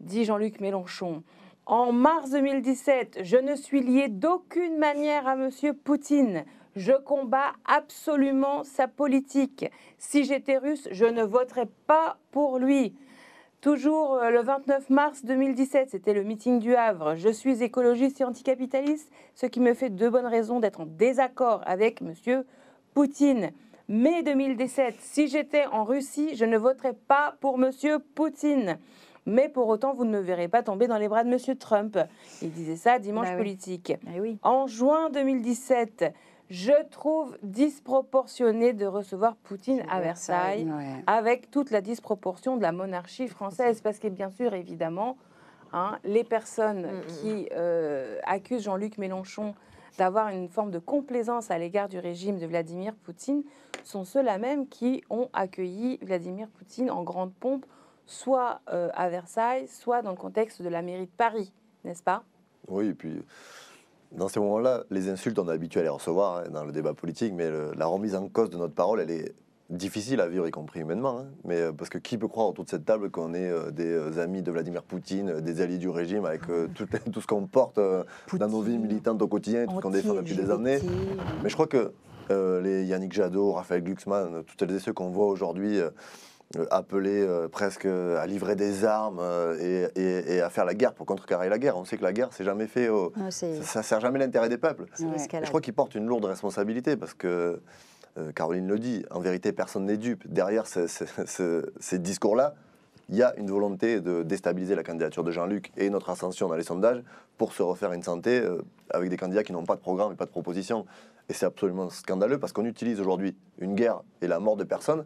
dit Jean-Luc Mélenchon. En mars deux mille dix-sept, je ne suis lié d'aucune manière à Monsieur Poutine. Je combats absolument sa politique. Si j'étais russe, je ne voterais pas pour lui. Toujours le vingt-neuf mars deux mille dix-sept, c'était le meeting du Havre. Je suis écologiste et anticapitaliste, ce qui me fait de bonnes raisons d'être en désaccord avec Monsieur Poutine. mai deux mille dix-sept, si j'étais en Russie, je ne voterais pas pour Monsieur Poutine. Mais pour autant, vous ne me verrez pas tomber dans les bras de Monsieur Trump. Il disait ça à Dimanche bah oui. Politique. Bah oui. En juin deux mille dix-sept, je trouve disproportionné de recevoir Poutine à Versailles, ouais. avec toute la disproportion de la monarchie française. Parce que bien sûr, évidemment, hein, les personnes mmh. qui euh, accusent Jean-Luc Mélenchon d'avoir une forme de complaisance à l'égard du régime de Vladimir Poutine sont ceux-là même qui ont accueilli Vladimir Poutine en grande pompe, soit euh, à Versailles, soit dans le contexte de la mairie de Paris, n'est-ce pas? Oui, et puis, dans ces moments-là, les insultes, on est habitué à les recevoir hein, dans le débat politique, mais le, la remise en cause de notre parole, elle est difficile à vivre, y compris humainement. Hein, mais, euh, parce que qui peut croire autour de cette table qu'on est euh, des euh, amis de Vladimir Poutine, euh, des alliés du régime, avec euh, tout, tout ce qu'on porte euh, Poutine, dans nos vies militantes au quotidien, tout ce qu'on défend depuis des années. Mais je crois que euh, les Yannick Jadot, Raphaël Glucksmann, toutes celles et ceux qu'on voit aujourd'hui... Euh, Euh, appelé euh, presque euh, à livrer des armes euh, et, et, et à faire la guerre pour contrecarrer la guerre. On sait que la guerre, c'est jamais fait. Au... Non, c'est... Ça ne sert jamais l'intérêt des peuples. Je crois qu'ils portent une lourde responsabilité parce que, euh, Caroline le dit, en vérité, personne n'est dupe. Derrière ce, ce, ce, ces discours-là, il y a une volonté de déstabiliser la candidature de Jean-Luc et notre ascension dans les sondages pour se refaire une santé euh, avec des candidats qui n'ont pas de programme et pas de proposition. Et c'est absolument scandaleux parce qu'on utilise aujourd'hui une guerre et la mort de personnes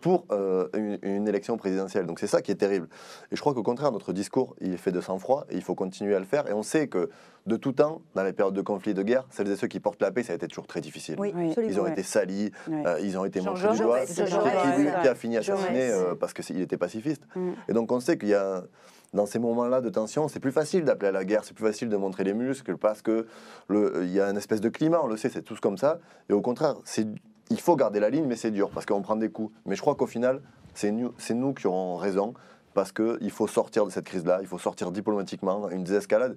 pour euh, une, une élection présidentielle. Donc c'est ça qui est terrible. Et je crois qu'au contraire, notre discours, il est fait de sang-froid, et il faut continuer à le faire. Et on sait que de tout temps, dans les périodes de conflits et de guerre, celles et ceux qui portent la paix, ça a été toujours très difficile. Oui, oui, ils ont été salis, oui. euh, ils ont été mangés du doigt. C'est qui, qui a fini assassiné euh, parce qu'il était pacifiste. Mm. Et donc on sait qu'il y a... Dans ces moments-là de tension, c'est plus facile d'appeler à la guerre, c'est plus facile de montrer les muscles, parce qu'il y a une espèce de climat, on le sait, c'est tous comme ça. Et au contraire, c'est... Il faut garder la ligne, mais c'est dur, parce qu'on prend des coups. Mais je crois qu'au final, c'est nous, c'est nous qui aurons raison, parce qu'il faut sortir de cette crise-là, il faut sortir diplomatiquement, une désescalade.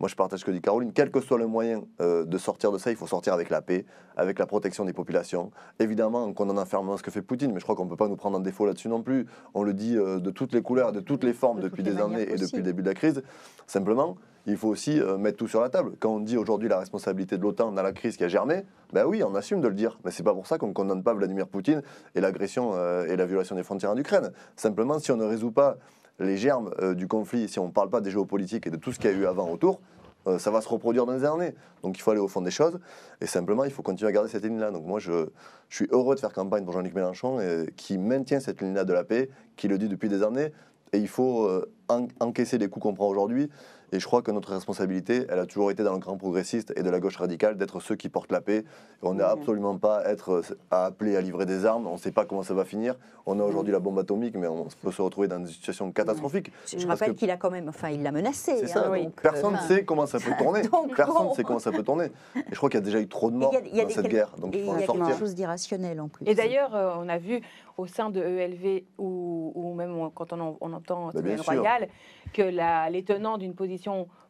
Moi, je partage ce que dit Caroline. Quel que soit le moyen euh, de sortir de ça, il faut sortir avec la paix, avec la protection des populations. Évidemment, en condamnant fermement ce que fait Poutine, mais je crois qu'on ne peut pas nous prendre en défaut là-dessus non plus. On le dit euh, de toutes les couleurs, de toutes les formes, depuis des années et depuis le début de la crise. Simplement... Il faut aussi euh, mettre tout sur la table. Quand on dit aujourd'hui la responsabilité de l'OTAN dans la crise qui a germé, ben oui, on assume de le dire. Mais c'est pas pour ça qu'on ne condamne pas Vladimir Poutine et l'agression euh, et la violation des frontières en Ukraine. Simplement, si on ne résout pas les germes euh, du conflit, si on ne parle pas des géopolitiques et de tout ce qu'il y a eu avant autour, euh, ça va se reproduire dans les années. Donc il faut aller au fond des choses. Et simplement, il faut continuer à garder cette ligne-là. Donc moi, je, je suis heureux de faire campagne pour Jean-Luc Mélenchon et, qui maintient cette ligne-là de la paix, qui le dit depuis des années. Et il faut euh, en, encaisser les coups qu'on prend aujourd'hui. Et je crois que notre responsabilité, elle a toujours été dans le camp progressiste et de la gauche radicale, d'être ceux qui portent la paix. On n'a oui. absolument pas à être appelés à livrer des armes, on ne sait pas comment ça va finir. On a aujourd'hui la bombe atomique, mais on peut se retrouver dans une situation catastrophique. Je, je rappelle qu'il a quand même, enfin il l'a menacé. C'est hein, ça, oui. donc, personne ne euh, sait comment ça peut tourner. Personne ne sait comment ça peut tourner. Et je crois qu'il y a déjà eu trop de morts dans cette quelques... guerre. Donc, et il faut y, en y a sortir. Quelque chose d'irrationnel en plus. Et d'ailleurs, euh, on a vu au sein de E L V, ou même quand on, on entend bah, Ségolène Royal, que la, les tenants d'une position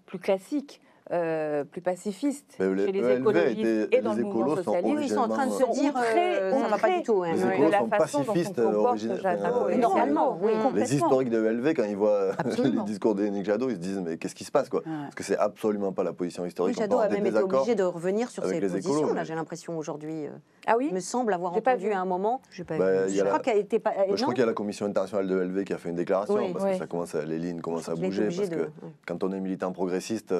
plus classique, euh, plus pacifiste les, chez les E L V écologistes et dans le mouvement socialiste. Ils sont en train de se dire euh, on ne va pas du tout. Hein, les écolos sont pacifistes originalement. Normalement, oui, complètement. Les historiques de E L V, quand ils voient les discours de Yannick Jadot, ils se disent mais qu'est-ce qui se passe quoi? Parce que c'est absolument pas la position historique. Jadot a même été obligé de revenir sur ses positions. Là, j'ai l'impression aujourd'hui. Ah oui. Me semble avoir entendu à un moment. Je crois qu'elle était pas. Je crois qu'il y a la commission internationale de E L V qui a fait une déclaration parce que ça commence, les lignes commencent à bouger parce que quand on est militant progressiste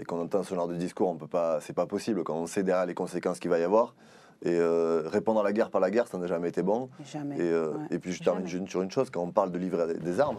et qu'on entend ce genre de discours, on peut pas, c'est pas possible. Quand on sait derrière les conséquences qu'il va y avoir, et euh, répondre à la guerre par la guerre, ça n'a jamais été bon. Jamais, et, euh, ouais, et puis je termine jamais. sur une chose, quand on parle de livrer des armes,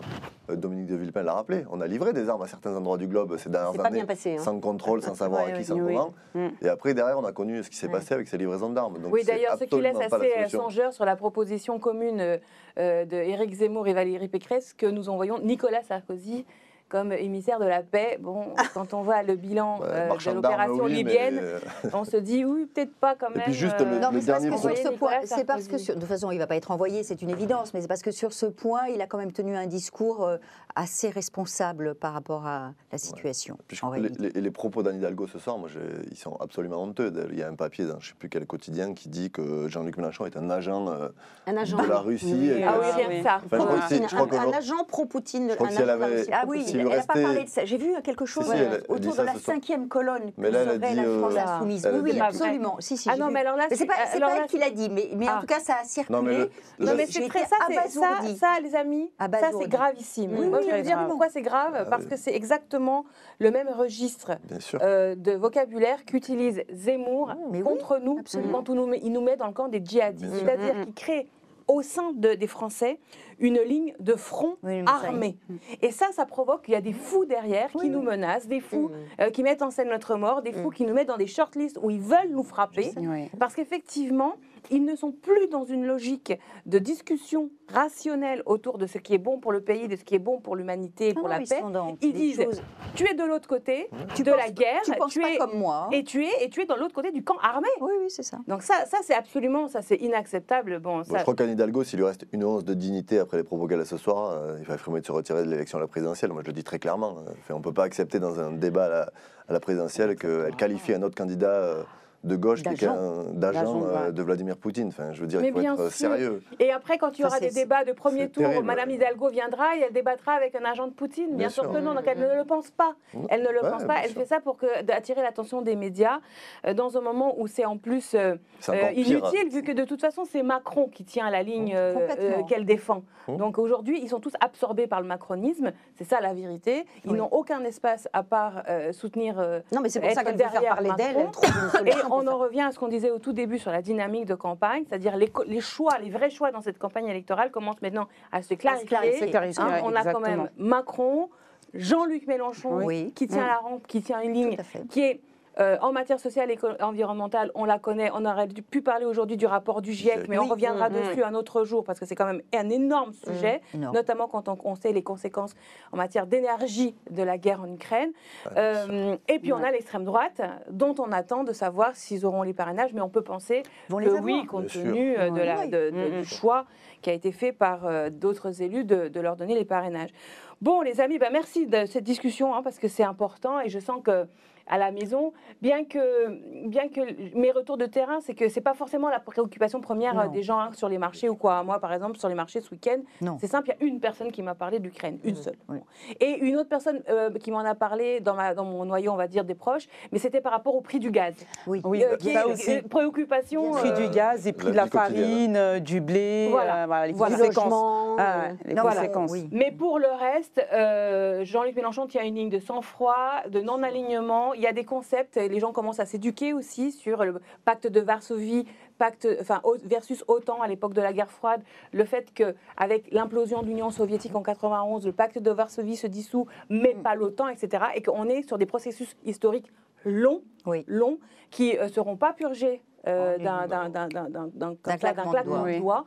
Dominique de Villepin l'a rappelé, on a livré des armes à certains endroits du globe ces dernières années, bien passé, hein. sans contrôle, sans savoir ouais, à qui, sans oui. comment. Mm. Et après, derrière, on a connu ce qui s'est ouais. passé avec ces livraisons d'armes. Donc, oui, d'ailleurs, ce qui laisse assez songeur sur la proposition commune euh, de Éric Zemmour et Valérie Pécresse, que nous envoyons Nicolas Sarkozy comme émissaire de la paix. Bon, quand on voit le bilan bah, euh, de l'opération oui, libyenne, mais... on se dit oui, peut-être pas quand même. Et puis juste le, euh... non, mais c'est parce que sur ce point, c'est parce que sur... de toute façon, il ne va pas être envoyé, c'est une évidence, mais c'est parce que sur ce point, il a quand même tenu un discours assez responsable par rapport à la situation. Ouais. En les, les, les propos d'Anne Hidalgo ce soir, moi, ils sont absolument honteux. Il y a un papier dans je ne sais plus quel quotidien qui dit que Jean-Luc Mélenchon est un agent, euh, un agent de la Russie. Oui. Ah oui, bien ça. Enfin, Poutine, je crois que un, un agent pro-Poutine. Ah oui, si elle n'a pas parlé de ça. J'ai vu quelque chose si, si, elle, autour elle de ça, la cinquième colonne que serait la France insoumise. Oui, oui, absolument. Si, si, ah non, mais alors là, c'est pas elle qui l'a dit, mais en tout cas, ça a circulé. Non, mais c'est très ça, ça, les amis, ça, c'est gravissime. Moi, je vais vous dire pourquoi c'est grave, parce que c'est exactement le même registre de vocabulaire qu'utilise Zemmour contre nous quand il nous met dans le camp des djihadistes. C'est-à-dire qu'il crée au sein de, des Français, une ligne de front oui, armée. Et ça, ça provoque qu'il y a des fous derrière qui oui, nous menacent, des fous oui. euh, qui mettent en scène notre mort, des fous oui. qui nous mettent dans des shortlists où ils veulent nous frapper. Oui. Parce qu'effectivement, ils ne sont plus dans une logique de discussion rationnelle autour de ce qui est bon pour le pays, de ce qui est bon pour l'humanité et pour ah non, la ils paix. Sont dans ils disent, choses... tu es de l'autre côté tu de penses, la guerre, tu, tu es pas comme moi. Et tu es et tu es dans l'autre côté du camp armé. Oui, oui, c'est ça. Donc ça, ça c'est absolument, ça c'est inacceptable. Bon, bon ça... je crois qu'Anne Hidalgo, s'il lui reste une once de dignité après les propos qu'elle a ce soir, euh, il va vraiment se retirer de l'élection à la présidentielle. Moi, je le dis très clairement. Enfin, on ne peut pas accepter dans un débat à la, à la présidentielle qu'elle qualifie un autre candidat. Euh, de gauche d'agent euh, de Vladimir Poutine. Enfin, je veux dire, mais il faut être sûr. Sérieux. Et après, quand il y aura ça, des débats de premier tour, terrible. Madame Hidalgo viendra et elle débattra avec un agent de Poutine. Bien, bien sûr que non. Donc elle ne le pense pas. Non. Elle ne le ouais, pense pas. Elle sûr. Fait ça pour que, attirer l'attention des médias euh, dans un moment où c'est en plus euh, euh, inutile, vu que de toute façon, c'est Macron qui tient la ligne euh, euh, qu'elle défend. Hum. Donc aujourd'hui, ils sont tous absorbés par le macronisme. C'est ça la vérité. Ils oui. n'ont aucun espace à part euh, soutenir. Euh, non, mais c'est pour ça qu'elle veut faire parler d'elle. On en revient à ce qu'on disait au tout début sur la dynamique de campagne, c'est-à-dire les, les choix, les vrais choix dans cette campagne électorale commencent maintenant à se clarifier. Hein, on a exactement. Quand même Macron, Jean-Luc Mélenchon oui. qui tient oui. la rampe, qui tient une ligne, qui est euh, en matière sociale et environnementale, on la connaît. On aurait pu parler aujourd'hui du rapport du GIEC, mais oui. on reviendra mmh. dessus un autre jour parce que c'est quand même un énorme sujet, mmh. notamment quand on sait les conséquences en matière d'énergie de la guerre en Ukraine. Euh, et puis mmh. on a l'extrême droite, dont on attend de savoir s'ils auront les parrainages, mais on peut penser bon, que oui, compte tenu de la, de, de, mmh. du choix qui a été fait par euh, d'autres élus de, de leur donner les parrainages. Bon, les amis, bah, merci de cette discussion hein, parce que c'est important et je sens que à la maison, bien que, bien que mes retours de terrain, c'est que c'est pas forcément la préoccupation première non. des gens hein, sur les marchés ou quoi. Moi, par exemple, sur les marchés ce week-end, c'est simple, il y a une personne qui m'a parlé d'Ukraine, une seule. Oui. Et une autre personne euh, qui m'en a parlé dans, ma, dans mon noyau, on va dire, des proches, mais c'était par rapport au prix du gaz. Oui, oui euh, qui est aussi une préoccupation. Prix euh, du gaz et prix de la farine, euh, du blé, voilà. Euh, voilà, les voilà. conséquences. Ah, les non, conséquences. Oui. Mais pour le reste, euh, Jean-Luc Mélenchon tient une ligne de sang-froid, de non-alignement. Il y a des concepts, les gens commencent à s'éduquer aussi sur le pacte de Varsovie, pacte, enfin, versus OTAN à l'époque de la guerre froide, le fait qu'avec l'implosion de l'Union soviétique en mille neuf cent quatre-vingt-onze, le pacte de Varsovie se dissout, mais pas l'OTAN, et cetera. Et qu'on est sur des processus historiques longs, oui. longs qui ne seront pas purgés euh, d'un claquement de doigts,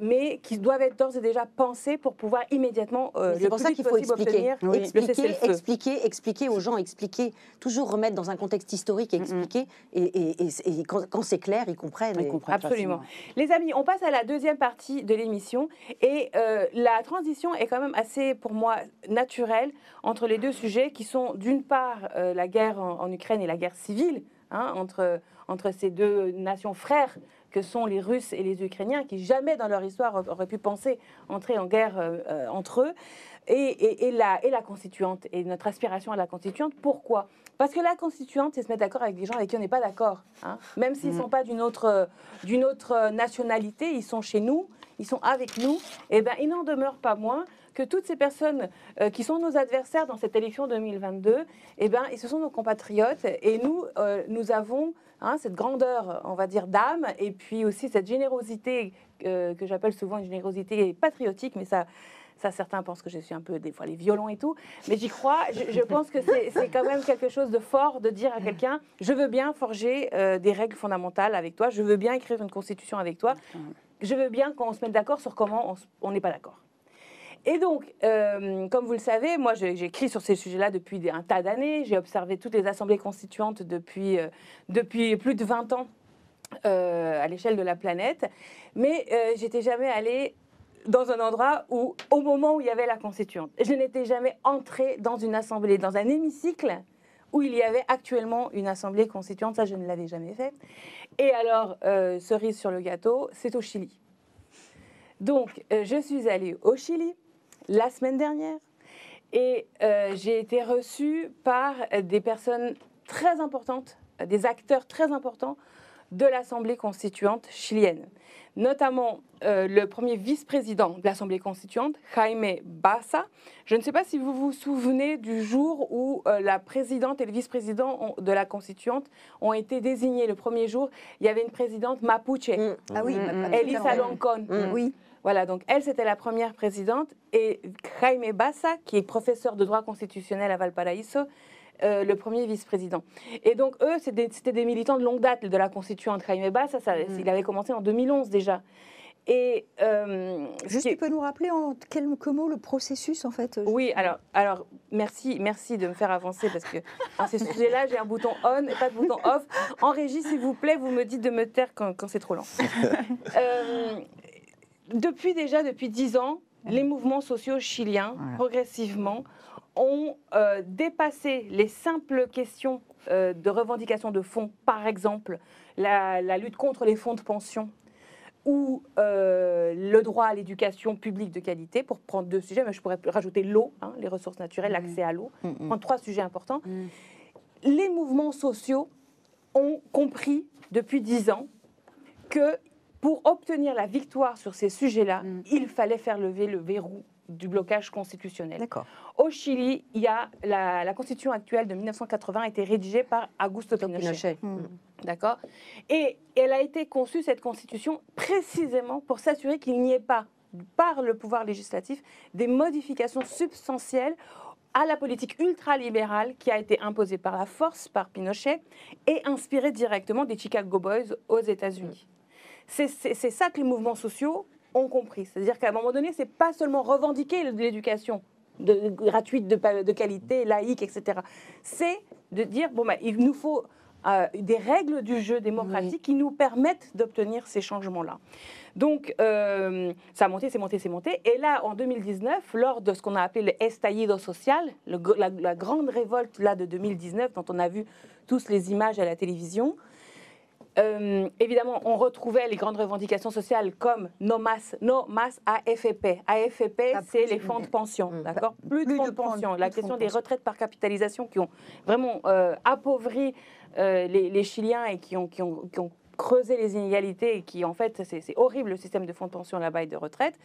mais qui doivent être d'ores et déjà pensés pour pouvoir immédiatement euh, c'est pour ça qu'il faut expliquer, oui. expliquer, expliquer, expliquer aux gens, expliquer, toujours remettre dans un contexte historique, et mm -hmm. expliquer, et, et, et, et quand, quand c'est clair, ils comprennent. Ils comprennent absolument. Facilement. Les amis, on passe à la deuxième partie de l'émission, et euh, la transition est quand même assez, pour moi, naturelle entre les deux sujets, qui sont d'une part euh, la guerre en, en Ukraine et la guerre civile, hein, entre, entre ces deux nations frères que sont les Russes et les Ukrainiens, qui jamais dans leur histoire auraient pu penser entrer en guerre euh, entre eux, et, et, et, la, et la constituante, et notre aspiration à la constituante. Pourquoi ? Parce que la constituante, c'est se mettre d'accord avec des gens avec qui on n'est pas d'accord. Hein. Même s'ils ne sont pas d'une autre, d'une autre nationalité, ils sont chez nous, ils sont avec nous, et ben, il n'en demeure pas moins que toutes ces personnes euh, qui sont nos adversaires dans cette élection deux mille vingt-deux, eh ben, ce sont nos compatriotes. Et nous, euh, nous avons hein, cette grandeur, on va dire, d'âme, et puis aussi cette générosité euh, que j'appelle souvent une générosité patriotique, mais ça... Ça, certains pensent que je suis un peu, des fois, les violons et tout. Mais j'y crois. Je, je pense que c'est quand même quelque chose de fort de dire à quelqu'un, je veux bien forger euh, des règles fondamentales avec toi. Je veux bien écrire une constitution avec toi. Je veux bien qu'on se mette d'accord sur comment on n'est pas d'accord. Et donc, euh, comme vous le savez, moi j'écris sur ces sujets-là depuis des, un tas d'années, j'ai observé toutes les assemblées constituantes depuis, euh, depuis plus de vingt ans euh, à l'échelle de la planète, mais euh, j'étais jamais allée dans un endroit où, au moment où il y avait la constituante, je n'étais jamais entrée dans une assemblée, dans un hémicycle où il y avait actuellement une assemblée constituante, ça je ne l'avais jamais fait. Et alors, euh, cerise sur le gâteau, c'est au Chili. Donc, euh, je suis allée au Chili la semaine dernière et euh, j'ai été reçue par des personnes très importantes, des acteurs très importants de l'Assemblée constituante chilienne, notamment euh, le premier vice-président de l'Assemblée constituante, Jaime Bassa. Je ne sais pas si vous vous souvenez du jour où euh, la présidente et le vice-président de la constituante ont été désignés. Le premier jour, il y avait une présidente Mapuche, mmh. ah oui, mmh. Elisa mmh. Loncón. Mmh. Oui. Voilà, donc elle, c'était la première présidente, et Jaime Bassa, qui est professeur de droit constitutionnel à Valparaiso, Euh, le premier vice-président. Et donc, eux, c'était des, des militants de longue date, de la constituante. Jaime Bassa, ça, mmh. il avait commencé en deux mille onze déjà. Et, euh, Juste, qui... tu peux nous rappeler en quelques mots le processus, en fait? Oui, alors, alors merci, merci de me faire avancer, parce que à ces sujets-là, j'ai un bouton on, pas de bouton off. En régie, s'il vous plaît, vous me dites de me taire quand, quand c'est trop lent. euh, depuis déjà, depuis dix ans, les mouvements sociaux chiliens, voilà. progressivement, ont euh, dépassé les simples questions euh, de revendication de fonds, par exemple la, la lutte contre les fonds de pension ou euh, le droit à l'éducation publique de qualité, pour prendre deux sujets, mais je pourrais rajouter l'eau, hein, les ressources naturelles, mmh. l'accès à l'eau, mmh. prendre trois sujets importants. Mmh. Les mouvements sociaux ont compris depuis dix ans que pour obtenir la victoire sur ces sujets-là, mmh. il fallait faire lever le verrou du blocage constitutionnel. Au Chili, il y a la, la constitution actuelle de mille neuf cent quatre-vingts a été rédigée par Augusto Pinochet. Pinochet. Mmh. D'accord. Et elle a été conçue, cette constitution, précisément pour s'assurer qu'il n'y ait pas, par le pouvoir législatif, des modifications substantielles à la politique ultralibérale qui a été imposée par la force, par Pinochet, et inspirée directement des Chicago Boys aux États-Unis. Mmh. C'est, c'est, c'est ça que les mouvements sociaux ont compris. C'est-à-dire qu'à un moment donné, c'est pas seulement revendiquer l'éducation de, gratuite, de, de qualité, laïque, et cetera. C'est de dire, bon, bah, il nous faut euh, des règles du jeu démocratique oui. qui nous permettent d'obtenir ces changements-là. Donc, euh, ça a monté, c'est monté, c'est monté. Et là, en deux mille dix-neuf, lors de ce qu'on a appelé le estallido social, le, la, la grande révolte là, de deux mille dix-neuf, dont on a vu tous les images à la télévision, Euh, évidemment, on retrouvait les grandes revendications sociales comme no mas, no mas A F P. A F P, c'est les fonds de pension, mmh. d'accord plus, plus de fonds de, de pension. La question de des retraites par capitalisation qui ont vraiment euh, appauvri euh, les, les Chiliens et qui ont, qui, ont, qui ont creusé les inégalités et qui, en fait, c'est horrible le système de fonds de pension là-bas et de retraite.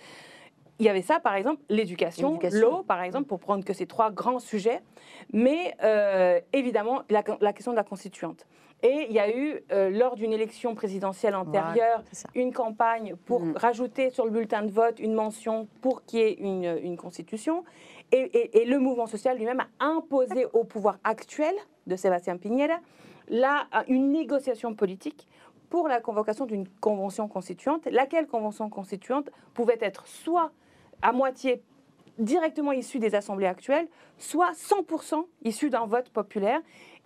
Il y avait ça, par exemple, l'éducation, l'eau, par exemple, pour prendre que ces trois grands sujets. Mais, euh, évidemment, la, la question de la constituante. Et il y a eu, euh, lors d'une élection présidentielle antérieure, voilà, une campagne pour mmh. rajouter sur le bulletin de vote une mention pour qu'il y ait une, une constitution. Et, et, et le mouvement social lui-même a imposé au pouvoir actuel de Sébastien Piñera là, une négociation politique pour la convocation d'une convention constituante, laquelle convention constituante pouvait être soit à moitié directement issue des assemblées actuelles, soit cent pour cent issue d'un vote populaire.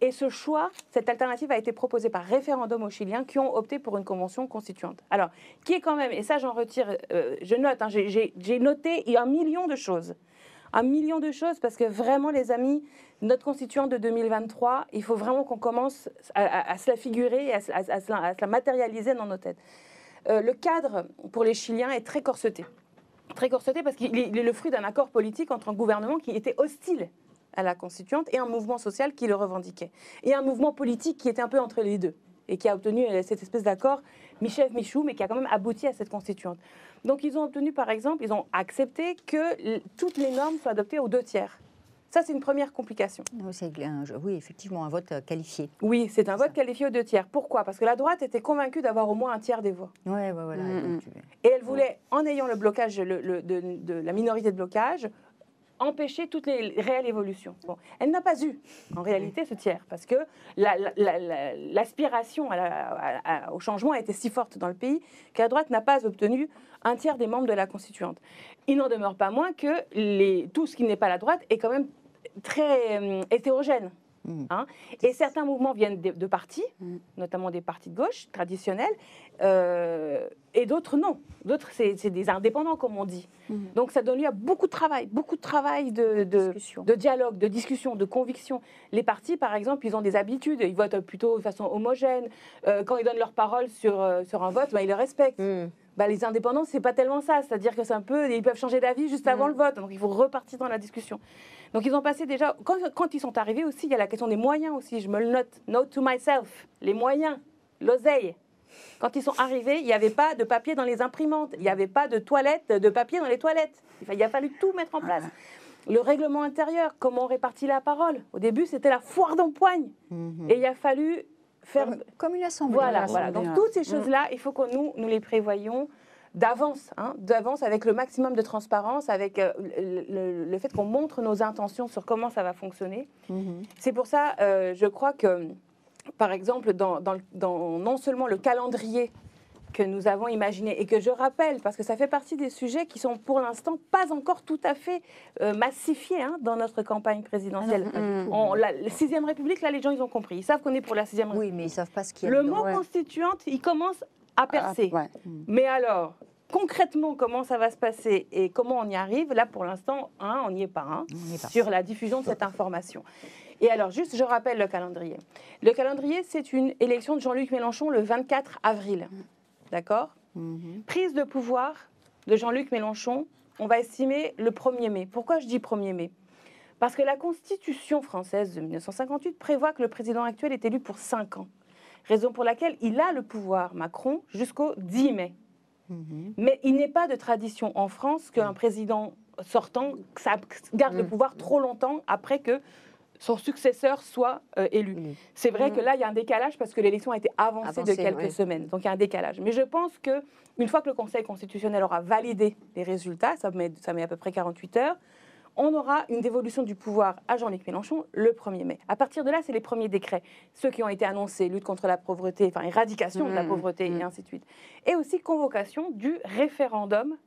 Et ce choix, cette alternative a été proposée par référendum aux Chiliens qui ont opté pour une convention constituante. Alors, qui est quand même, et ça j'en retire, euh, je note, hein, j'ai noté un million de choses. Un million de choses parce que vraiment les amis, notre constituante de deux mille vingt-trois, il faut vraiment qu'on commence à, à, à se la figurer, à, à, à, se la, à se la matérialiser dans nos têtes. Euh, le cadre pour les Chiliens est très corseté. Très corseté parce qu'il est le fruit d'un accord politique entre un gouvernement qui était hostile à la constituante et un mouvement social qui le revendiquait. Et un mouvement politique qui était un peu entre les deux et qui a obtenu cette espèce d'accord mi-chef mi-chou, mais qui a quand même abouti à cette constituante. Donc ils ont obtenu, par exemple, ils ont accepté que toutes les normes soient adoptées aux deux tiers. Ça, c'est une première complication. Un, oui, effectivement, un vote qualifié. Oui, c'est un vote ça. qualifié aux deux tiers. Pourquoi? Parce que la droite était convaincue d'avoir au moins un tiers des voix. Ouais, bah voilà, mmh. Et elle voulait, en ayant le blocage le, le, de, de la minorité de blocage, empêcher toutes les réelles évolutions. Bon, elle n'a pas eu, en réalité, ce tiers, parce que la, la, la, l'aspiration à la, à, à, au changement a été si forte dans le pays que la droite n'a pas obtenu un tiers des membres de la Constituante. Il n'en demeure pas moins que les, tout ce qui n'est pas la droite est quand même très hum, hétérogène. Hein, et certains mouvements viennent de, de partis, mm. notamment des partis de gauche traditionnels, euh, et d'autres non. D'autres, c'est des indépendants, comme on dit. Mm. Donc ça donne lieu à beaucoup de travail, beaucoup de travail de, de, de dialogue, de discussion, de conviction. Les partis, par exemple, ils ont des habitudes, ils votent plutôt de façon homogène. Euh, quand ils donnent leur parole sur, euh, sur un vote, bah, ils le respectent. Mm. Bah, les indépendants, c'est pas tellement ça. C'est-à-dire que c'est un peu, ils peuvent changer d'avis juste avant mmh. le vote. Donc il faut repartir dans la discussion. Donc ils ont passé déjà. Quand, quand ils sont arrivés aussi, il y a la question des moyens aussi. Je me le note. Note to myself. Les moyens, l'oseille. Quand ils sont arrivés, il n'y avait pas de papier dans les imprimantes. Il n'y avait pas de toilettes, de papier dans les toilettes. Il a fallu tout mettre en place. Le règlement intérieur, comment on répartit la parole. Au début, c'était la foire d'empoigne. Mmh. Et il a fallu. Faire... Comme, comme une assemblée. Voilà, voilà. Donc toutes ces choses-là, il faut que nous, nous les prévoyions d'avance, hein, d'avance avec le maximum de transparence, avec euh, le, le fait qu'on montre nos intentions sur comment ça va fonctionner. Mm-hmm. C'est pour ça, euh, je crois que, par exemple, dans, dans, dans non seulement le calendrier que nous avons imaginé, et que je rappelle, parce que ça fait partie des sujets qui sont pour l'instant pas encore tout à fait euh, massifiés hein, dans notre campagne présidentielle. Mmh, mmh. On, la, la sixième République, là, les gens, ils ont compris. Ils savent qu'on est pour la sixième République. Oui, mais ils savent pas ce qu'il y a. Le mot ouais. constituante, il commence à percer. Ah, ouais. mmh. Mais alors, concrètement, comment ça va se passer et comment on y arrive? Là, pour l'instant, hein, on n'y est pas, hein, est pas sur la diffusion de cette information. Et alors, juste, je rappelle le calendrier. Le calendrier, c'est une élection de Jean-Luc Mélenchon le vingt-quatre avril. Mmh. D'accord. Mmh. Prise de pouvoir de Jean-Luc Mélenchon, on va estimer le premier mai. Pourquoi je dis premier mai? Parce que la Constitution française de mille neuf cent cinquante-huit prévoit que le président actuel est élu pour cinq ans. Raison pour laquelle il a le pouvoir, Macron, jusqu'au dix mai. Mmh. Mais il n'est pas de tradition en France qu'un mmh. président sortant garde mmh. le pouvoir trop longtemps après que son successeur soit euh, élu. Mmh. C'est vrai mmh. que là, il y a un décalage parce que l'élection a été avancée, avancée de quelques ouais. semaines. Donc, il y a un décalage. Mais je pense qu'une fois que le Conseil constitutionnel aura validé les résultats, ça met, ça met à peu près quarante-huit heures, on aura une dévolution du pouvoir à Jean-Luc Mélenchon le premier mai. À partir de là, c'est les premiers décrets. Ceux qui ont été annoncés, lutte contre la pauvreté, enfin, éradication mmh. de la pauvreté, mmh. et ainsi de suite. Et aussi, convocation du référendum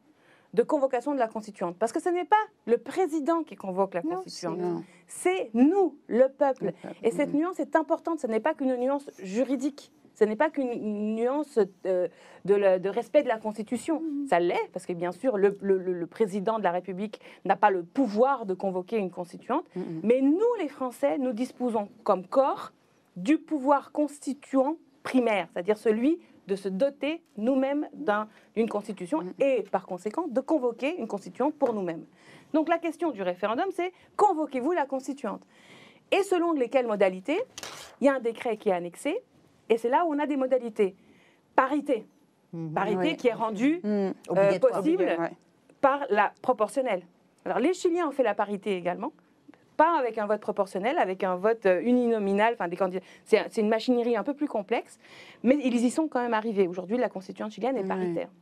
de convocation de la Constituante. Parce que ce n'est pas le président qui convoque la non, Constituante. C'est nous, le peuple. le peuple. Et cette nuance est importante. Ce n'est pas qu'une nuance juridique. Ce n'est pas qu'une nuance euh, de, le, de respect de la Constitution. Mmh. Ça l'est, parce que bien sûr, le, le, le président de la République n'a pas le pouvoir de convoquer une Constituante. Mmh. Mais nous, les Français, nous disposons comme corps du pouvoir constituant primaire, c'est-à-dire celui de se doter nous-mêmes d'une un, constitution et, par conséquent, de convoquer une constituante pour nous-mêmes. Donc la question du référendum, c'est « Convoquez-vous la constituante ?» Et selon lesquelles modalités, il y a un décret qui est annexé, et c'est là où on a des modalités. Parité. Mmh, Parité oui. qui est rendue mmh, euh, possible ouais. par la proportionnelle. Alors les Chiliens ont fait la parité également, pas avec un vote proportionnel, avec un vote uninominal, enfin des candidats. C'est une machinerie un peu plus complexe, mais ils y sont quand même arrivés. Aujourd'hui, la constituante chilienne est paritaire. Mmh.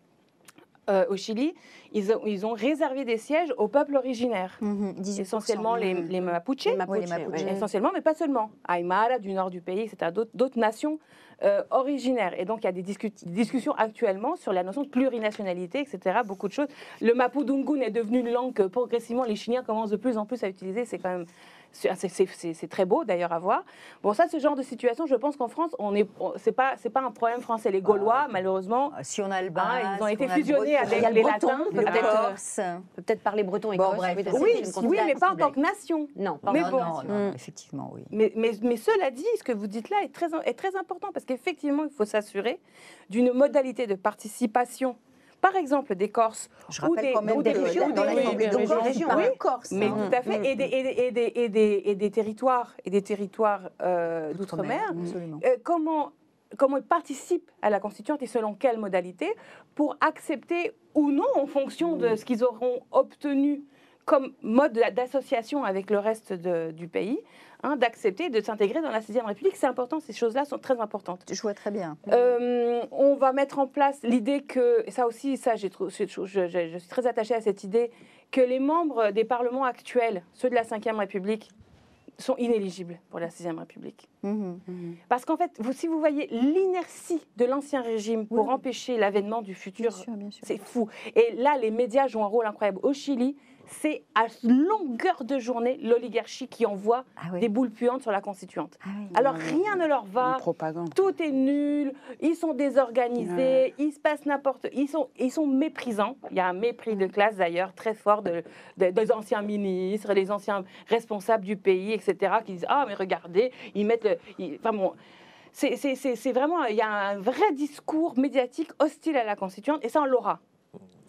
Euh, au Chili, ils ont, ils ont réservé des sièges au peuple originaire, mmh, essentiellement les, les Mapuche, les Mapuche, oui, les Mapuche oui. essentiellement, mais pas seulement. Aymara, du nord du pays, et cetera. D'autres nations euh, originaires. Et donc, il y a des, discu des discussions actuellement sur la notion de plurinationalité, et cetera. Beaucoup de choses. Le Mapudungun est devenu une langue que progressivement les Chiliens commencent de plus en plus à utiliser. C'est quand même... C'est très beau d'ailleurs à voir. Bon, ça, ce genre de situation, je pense qu'en France, on est, c'est pas, c'est pas un problème français. Les Gaulois, ah, malheureusement, si on a le bas, hein, ils ont si été on fusionnés le avec les Latins. Peut-être peut-être parler breton et bon, corse. Oui, oui, oui, mais pas en tant que nation. Non, mais non, bon, non, non, effectivement, oui. Mais, mais, mais cela dit, ce que vous dites là est très, est très important parce qu'effectivement, il faut s'assurer d'une modalité de participation. Par exemple, des Corses Je ou des, quand même ou des, des régions, dans l'Assemblée des régions, oui, Corse, mais hein. tout à fait, mmh. et, des, et, des, et, des, et, des, et des territoires, et des territoires euh, d'outre-mer. Mmh. Euh, comment, comment ils participent à la Constituante et selon quelles modalités pour accepter ou non, en fonction mmh. de ce qu'ils auront obtenu comme mode d'association avec le reste de, du pays, hein, d'accepter de s'intégrer dans la sixième République. C'est important, ces choses-là sont très importantes. Je vois très bien. Euh, on va mettre en place l'idée que, et ça aussi, ça, j'ai, je, je, je suis très attachée à cette idée que les membres des parlements actuels, ceux de la cinquième République, sont inéligibles pour la sixième République. Mmh, mmh. Parce qu'en fait, vous, si vous voyez l'inertie de l'ancien régime pour oui. empêcher l'avènement du futur, c'est fou. Et là, les médias jouent un rôle incroyable. Au Chili, c'est à longueur de journée l'oligarchie qui envoie ah oui. des boules puantes sur la constituante. Ah oui, alors oui, rien oui. ne leur va, tout est nul, ils sont désorganisés, oui. il se passe n'importe... Ils sont, ils sont méprisants, il y a un mépris de classe d'ailleurs très fort de, de, des anciens ministres, des anciens responsables du pays, et cetera, qui disent « Ah mais regardez, ils mettent... Le... » Enfin bon... C'est vraiment... Il y a un vrai discours médiatique hostile à la constituante et ça on l'aura.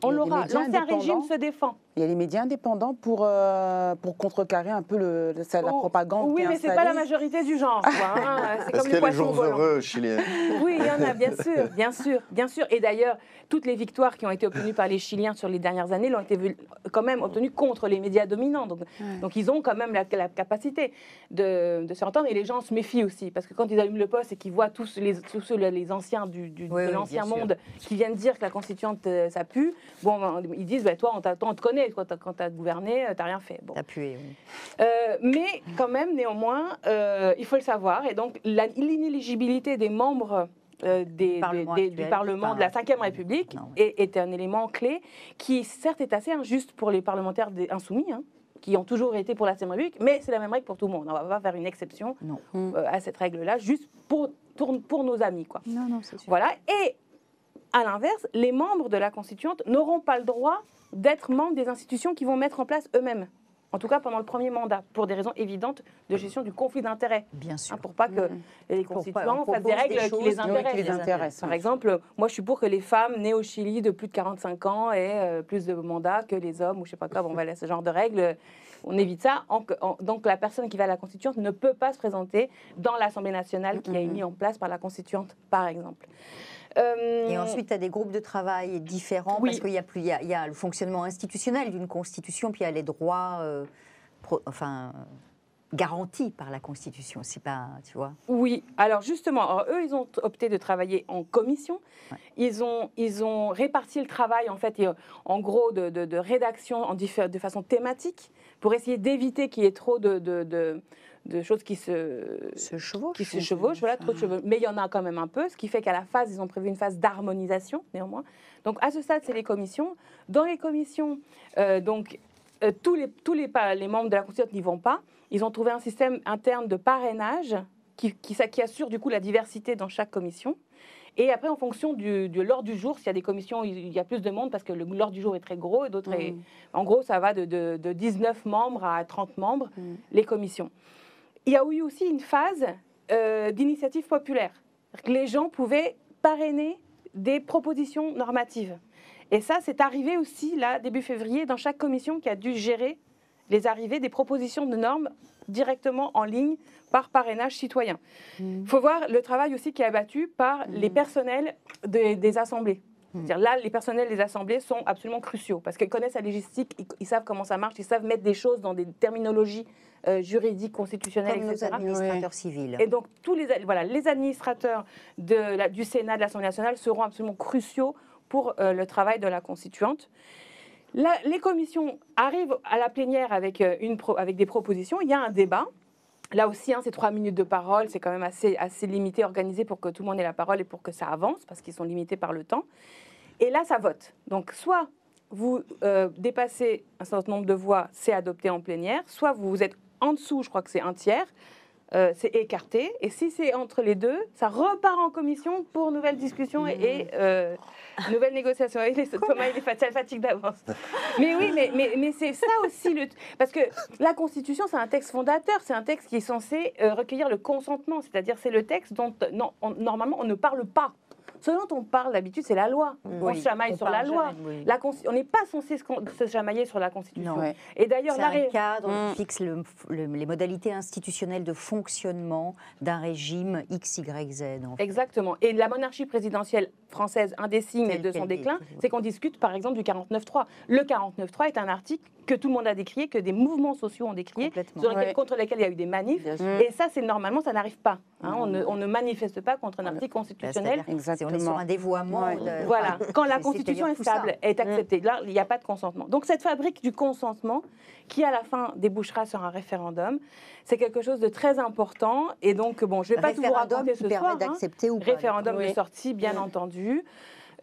On l'aura. L'ancien régime se défend. Il y a les médias indépendants pour, euh, pour contrecarrer un peu le, le, la oh, propagande. Oui, mais ce n'est pas la majorité du genre. Hein. Est-ce qu'il y a des jours heureux chiliens? Oui, il y en a, bien sûr, bien sûr, bien sûr. Et d'ailleurs, toutes les victoires qui ont été obtenues par les Chiliens sur les dernières années l'ont été quand même obtenues contre les médias dominants. Donc, ouais. donc ils ont quand même la, la capacité de, de s'entendre. Et les gens se méfient aussi. Parce que quand ils allument le poste et qu'ils voient tous les, tous les anciens du, du, ouais, de oui, l'ancien monde qui viennent dire que la constituante, euh, ça pue, bon, ils disent bah, toi, on, on te connaît. Quand tu as gouverné, tu n'as rien fait. Bon. T'as pué, oui. euh, mais quand même, néanmoins, euh, il faut le savoir. Et donc, l'inéligibilité des membres euh, des, Parlement des, actuel, du Parlement de la cinquième République non, oui. est, est un élément clé qui, certes, est assez injuste pour les parlementaires des insoumis, hein, qui ont toujours été pour la cinquième République, mais c'est la même règle pour tout le monde. On ne va pas faire une exception euh, à cette règle-là, juste pour, pour nos amis. Quoi. Non, non, c'est sûr. Voilà. Et, à l'inverse, les membres de la Constituante n'auront pas le droit d'être membres des institutions qui vont mettre en place eux-mêmes. En tout cas, pendant le premier mandat, pour des raisons évidentes de gestion du conflit d'intérêts. Bien sûr. Hein, pour pas que mmh. les constituants fassent des règles des qui, les intéressent. qui les intéressent. Par exemple, moi, je suis pour que les femmes nées au Chili de plus de quarante-cinq ans aient euh, plus de mandats que les hommes, ou je sais pas quoi. Bon, voilà, ce genre de règles, on évite ça. En, en, donc, la personne qui va à la Constituante ne peut pas se présenter dans l'Assemblée nationale qui mmh. a été mise en place par la Constituante, par exemple. Et ensuite, tu as des groupes de travail différents, oui. parce qu'il y a plus, il y a, il y a le fonctionnement institutionnel d'une Constitution, puis il y a les droits euh, pro, enfin, garantis par la Constitution, c'est pas, tu vois. Oui, alors justement, alors eux, ils ont opté de travailler en commission, ouais. ils, ont, ils ont réparti le travail, en fait, et, en gros, de, de, de rédaction en de façon thématique, pour essayer d'éviter qu'il y ait trop de... de, de de choses qui se, se chevauchent, qui se chevauchent voilà, trop de chevaux. Mais il y en a quand même un peu, ce qui fait qu'à la phase, ils ont prévu une phase d'harmonisation, néanmoins. Donc, à ce stade, c'est les commissions. Dans les commissions, euh, donc, euh, tous, les, tous les, les membres de la Constituante n'y vont pas. Ils ont trouvé un système interne de parrainage qui, qui, qui assure, du coup, la diversité dans chaque commission. Et après, en fonction du, de l'ordre du jour, s'il y a des commissions, il y a plus de monde parce que l'ordre du jour est très gros et d'autres... Mmh. En gros, ça va de, de, de dix-neuf membres à trente membres, mmh. les commissions. Il y a eu aussi une phase euh, d'initiative populaire. Les gens pouvaient parrainer des propositions normatives. Et ça, c'est arrivé aussi, là, début février, dans chaque commission qui a dû gérer les arrivées des propositions de normes directement en ligne par parrainage citoyen. Il mmh. faut voir le travail aussi qui est abattu par mmh. les personnels de, des assemblées. C'est-à-dire là, les personnels des assemblées sont absolument cruciaux parce qu'ils connaissent la logistique, ils, ils savent comment ça marche, ils savent mettre des choses dans des terminologies euh, juridiques, constitutionnelles, comme et cetera. Nos administrateurs oui. civils. Et donc, tous les, voilà, les administrateurs de la, du Sénat, de l'Assemblée nationale seront absolument cruciaux pour euh, le travail de la Constituante. Là, les commissions arrivent à la plénière avec, euh, une pro, avec des propositions, il y a un débat. Là aussi, hein, ces trois minutes de parole, c'est quand même assez, assez limité, organisé pour que tout le monde ait la parole et pour que ça avance, parce qu'ils sont limités par le temps. Et là, ça vote. Donc, soit vous euh, dépassez un certain nombre de voix, c'est adopté en plénière, soit vous êtes en dessous, je crois que c'est un tiers, euh, c'est écarté. Et si c'est entre les deux, ça repart en commission pour nouvelle discussion et, et euh, nouvelle négociation. Il est, Thomas, il est fatigué, fatigue d'avance. Mais oui, mais, mais, mais c'est ça aussi. Le parce que la Constitution, c'est un texte fondateur. C'est un texte qui est censé euh, recueillir le consentement. C'est-à-dire, c'est le texte dont non, on, normalement, on ne parle pas. Ce dont on parle d'habitude, c'est la loi. Oui, on se chamaille on sur la loi. Jamais, oui. la on n'est pas censé se, se chamailler sur la Constitution. Non, ouais. Et d'ailleurs, c'est un cadre mmh. qui fixe le, le, les modalités institutionnelles de fonctionnement d'un régime X Y Z. En fait. Exactement. Et la monarchie présidentielle française, un des signes de son déclin, c'est qu'on discute, par exemple, du quarante-neuf trois. Le quarante-neuf trois est un article que tout le monde a décrié, que des mouvements sociaux ont décrié, sur lesquels, ouais. contre lesquels il y a eu des manifs. Et ça, c'est normalement, ça n'arrive pas. Hein, on, ne, on ne manifeste pas contre un article constitutionnel. Bah, exactement. On est sur un dévoiement. Ouais. De... Voilà. Quand la Constitution est stable, est acceptée. Là, il n'y a pas de consentement. Donc cette fabrique du consentement, qui à la fin débouchera sur un référendum, c'est quelque chose de très important. Et donc, bon, je ne vais pas tout vous raconter ce soir. Hein. Ou pas, référendum oui. de sortie, bien oui. entendu.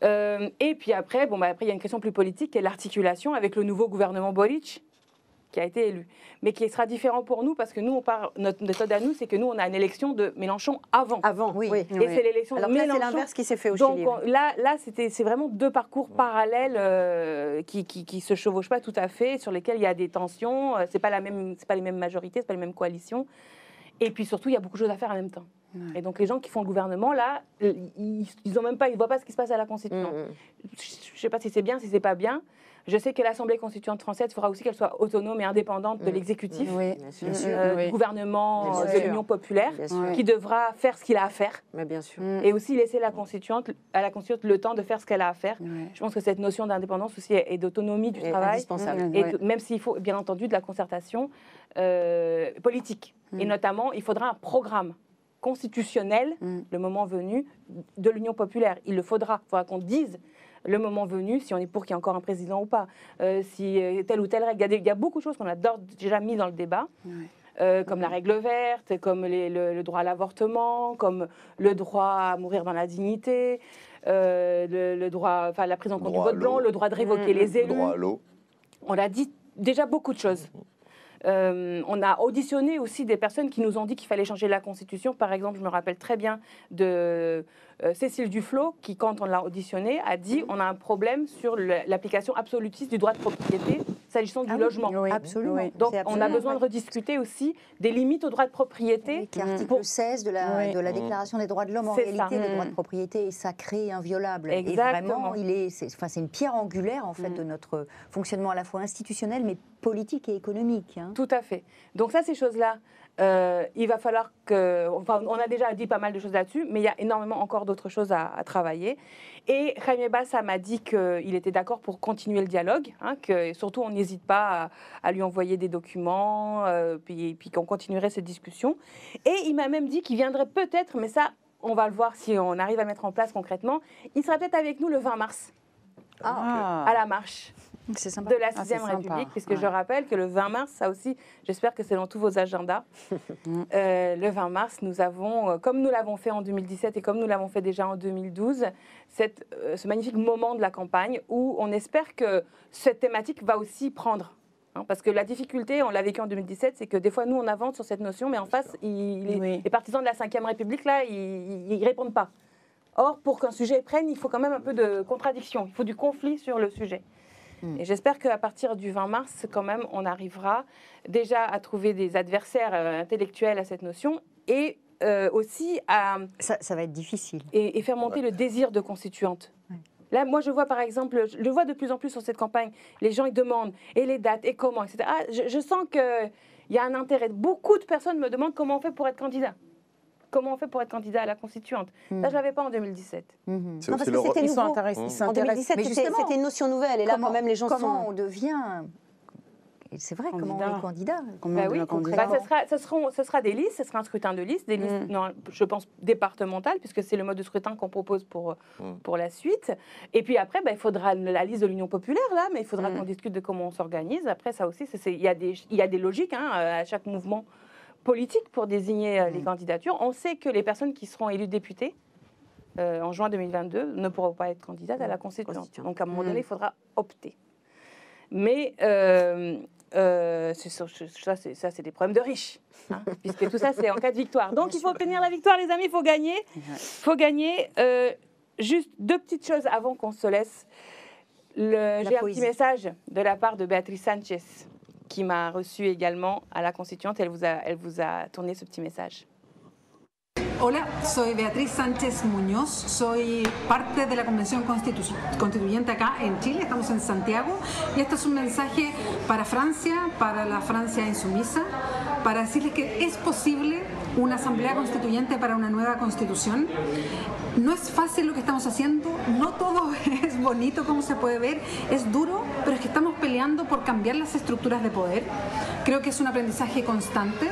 Euh, et puis après, bon, bah après, il y a une question plus politique, qui est l'articulation avec le nouveau gouvernement Boric, qui a été élu, mais qui sera différent pour nous parce que nous, on part, notre méthode à nous, c'est que nous, on a une élection de Mélenchon avant. Avant, oui. oui. Et oui. c'est l'élection de Mélenchon. C'est l'inverse qui s'est fait au Chili. Donc on, là, là c'est vraiment deux parcours parallèles euh, qui, qui, qui se chevauchent pas tout à fait, sur lesquels il y a des tensions. C'est pas la même, c'est pas les mêmes majorités, c'est pas les mêmes coalitions. Et puis surtout, il y a beaucoup de choses à faire en même temps. Et donc les gens qui font le gouvernement, là, ils ne même pas, ils voient pas ce qui se passe à la Constitution. Mmh. Je ne sais pas si c'est bien, si c'est pas bien. Je sais que l'Assemblée constituante française fera aussi qu'elle soit autonome et indépendante mmh. de l'exécutif, oui, euh, oui. du gouvernement bien de l'Union populaire, qui devra faire ce qu'il a à faire. Mais bien sûr. Et aussi laisser la constituante, à la constituante le temps de faire ce qu'elle a à faire. Oui. Je pense que cette notion d'indépendance aussi et d'autonomie du et travail, indispensable. Et oui. même s'il faut bien entendu de la concertation euh, politique. Mmh. Et notamment, il faudra un programme constitutionnel, mm. le moment venu, de l'Union populaire. Il le faudra. Il faudra qu'on dise le moment venu si on est pour qu'il y ait encore un président ou pas, euh, si euh, telle ou telle règle. Il y, y a beaucoup de choses qu'on a déjà mis dans le débat, oui. euh, comme mm. la règle verte, comme les, le, le droit à l'avortement, comme le droit à mourir dans la dignité, euh, le, le droit, enfin la prise en compte du vote blanc, le droit de révoquer mm. les élus. Le droit à l'eau. On a dit déjà beaucoup de choses. Euh, on a auditionné aussi des personnes qui nous ont dit qu'il fallait changer la Constitution. Par exemple, je me rappelle très bien de euh, Cécile Duflot, qui, quand on l'a auditionnée, a dit on a un problème sur l'application absolutiste du droit de propriété s'agissant ah du oui, logement. Oui, absolument. Oui. Donc, absolument on a besoin vrai. de rediscuter aussi des limites au droit de propriété. Oui, qui est l'article pour... seize de la, oui. de la Déclaration des droits de l'homme. En réalité, ça. le droit de propriété est sacré et inviolable. Exactement. Et vraiment, il est, c'est, enfin, c'est une pierre angulaire, en fait, mm. de notre fonctionnement à la fois institutionnel, mais politique et économique. Hein. Tout à fait. Donc ça, ces choses-là, euh, il va falloir que... Enfin, on a déjà dit pas mal de choses là-dessus, mais il y a énormément encore d'autres choses à, à travailler. Et Jaime Bassa m'a dit qu'il était d'accord pour continuer le dialogue, hein, que surtout on n'hésite pas à, à lui envoyer des documents, euh, puis, puis qu'on continuerait cette discussion. Et il m'a même dit qu'il viendrait peut-être, mais ça, on va le voir si on arrive à mettre en place concrètement, il sera peut-être avec nous le vingt mars, ah, okay. à la marche. Sympa. De la sixième ah, République, puisque ouais. je rappelle que le vingt mars, ça aussi, j'espère que c'est dans tous vos agendas, euh, le vingt mars, nous avons, comme nous l'avons fait en deux mille dix-sept et comme nous l'avons fait déjà en deux mille douze, cette, euh, ce magnifique moment de la campagne où on espère que cette thématique va aussi prendre. Hein, parce que la difficulté, on l'a vécu en deux mille dix-sept, c'est que des fois, nous, on avance sur cette notion, mais en face, il, il, oui. les partisans de la cinquième République, là, ils ne répondent pas. Or, pour qu'un sujet prenne, il faut quand même un peu de contradiction, il faut du conflit sur le sujet. Et j'espère qu'à partir du vingt mars, quand même, on arrivera déjà à trouver des adversaires euh, intellectuels à cette notion et euh, aussi à... Ça, ça va être difficile. Et, et faire monter ouais. le désir de constituante. Ouais. Là, moi, je vois par exemple, je le vois de plus en plus sur cette campagne, les gens, ils demandent, et les dates, et comment, et cetera. Ah, je, je sens qu'il y a un intérêt. Beaucoup de personnes me demandent comment on fait pour être candidat. Comment on fait pour être candidat à la Constituante? mmh. Ça, je ne l'avais pas en deux mille dix-sept. Mmh. Non, parce que c'était nouveau. En deux mille dix-sept, c'était une notion nouvelle. Et là, comment, quand même, les gens comment sont... on devient... C'est vrai, candidat. Comment on est candidat, comment bah on oui, candidat. Bah, ça, sera, ça, sera, ça sera des listes, ça sera un scrutin de liste, des listes, mmh. non, je pense, départementales, puisque c'est le mode de scrutin qu'on propose pour, mmh. pour la suite. Et puis après, bah, il faudra la liste de l'Union populaire, là, mais il faudra mmh. qu'on discute de comment on s'organise. Après, ça aussi, il y, y a des logiques hein, à chaque mouvement politique pour désigner mmh. les candidatures. On sait que les personnes qui seront élues députées euh, en juin deux mille vingt-deux ne pourront pas être candidates mmh. à la Constituante. Donc à un moment donné, mmh. il faudra opter. Mais euh, euh, ça, c'est des problèmes de riches, hein, puisque tout ça, c'est en cas de victoire. Donc il faut obtenir la victoire, les amis, il faut gagner. Il faut gagner. Euh, juste deux petites choses avant qu'on se laisse. Le, j'ai un petit message de la part de Béatrice Sanchez, qui m'a reçue également à la Constituante. Elle vous a, elle vous a tourné ce petit message. Hola, soy Beatriz Sánchez Muñoz, soy parte de la Convención Constitu Constituyente acá en Chile, estamos en Santiago, y este es un mensaje para Francia, para la Francia insumisa, para decirles que es posible una asamblea constituyente para una nueva constitución. No es fácil lo que estamos haciendo, no todo es bonito como se puede ver, es duro, pero es que estamos peleando por cambiar las estructuras de poder. Creo que es un aprendizaje constante,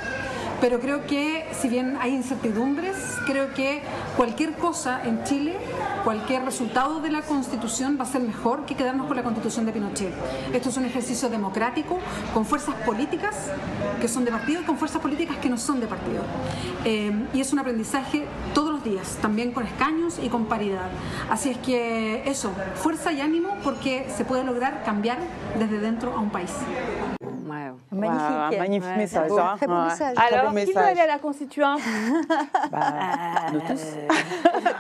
pero creo que si bien hay incertidumbres, creo que cualquier cosa en Chile, cualquier resultado de la Constitución va a ser mejor que quedarnos con la Constitución de Pinochet. Esto es un ejercicio democrático con fuerzas políticas que son de partido y con fuerzas políticas que no son de partido. Eh, y es un aprendizaje todos los días, también con escaños y con paridad. Así es que eso, fuerza y ánimo porque se puede lograr cambiar desde dentro a un país. Wow, magnifique. Un magnifique ouais, message. Beau, hein. Très bon ouais. message. Alors, bon qui message. Veut aller à la Constituante bah, euh, nous tous.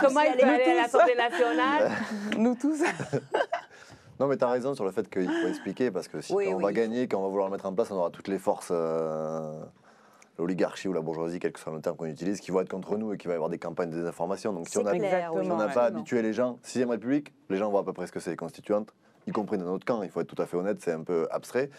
Comment il peut aller à l'Assemblée nationale? Nous tous. Non, mais tu as raison sur le fait qu'il faut expliquer, parce que si oui, on oui. va gagner, quand on va vouloir le mettre en place, on aura toutes les forces, euh, l'oligarchie ou la bourgeoisie, quel que soit le terme qu'on utilise, qui vont être contre nous et qui va y avoir des campagnes de désinformation. Donc si on n'a si ouais, pas habitué les gens, sixième République, les gens voient à peu près ce que c'est les Constituantes, y compris dans notre camp, il faut être tout à fait honnête, c'est un peu abstrait.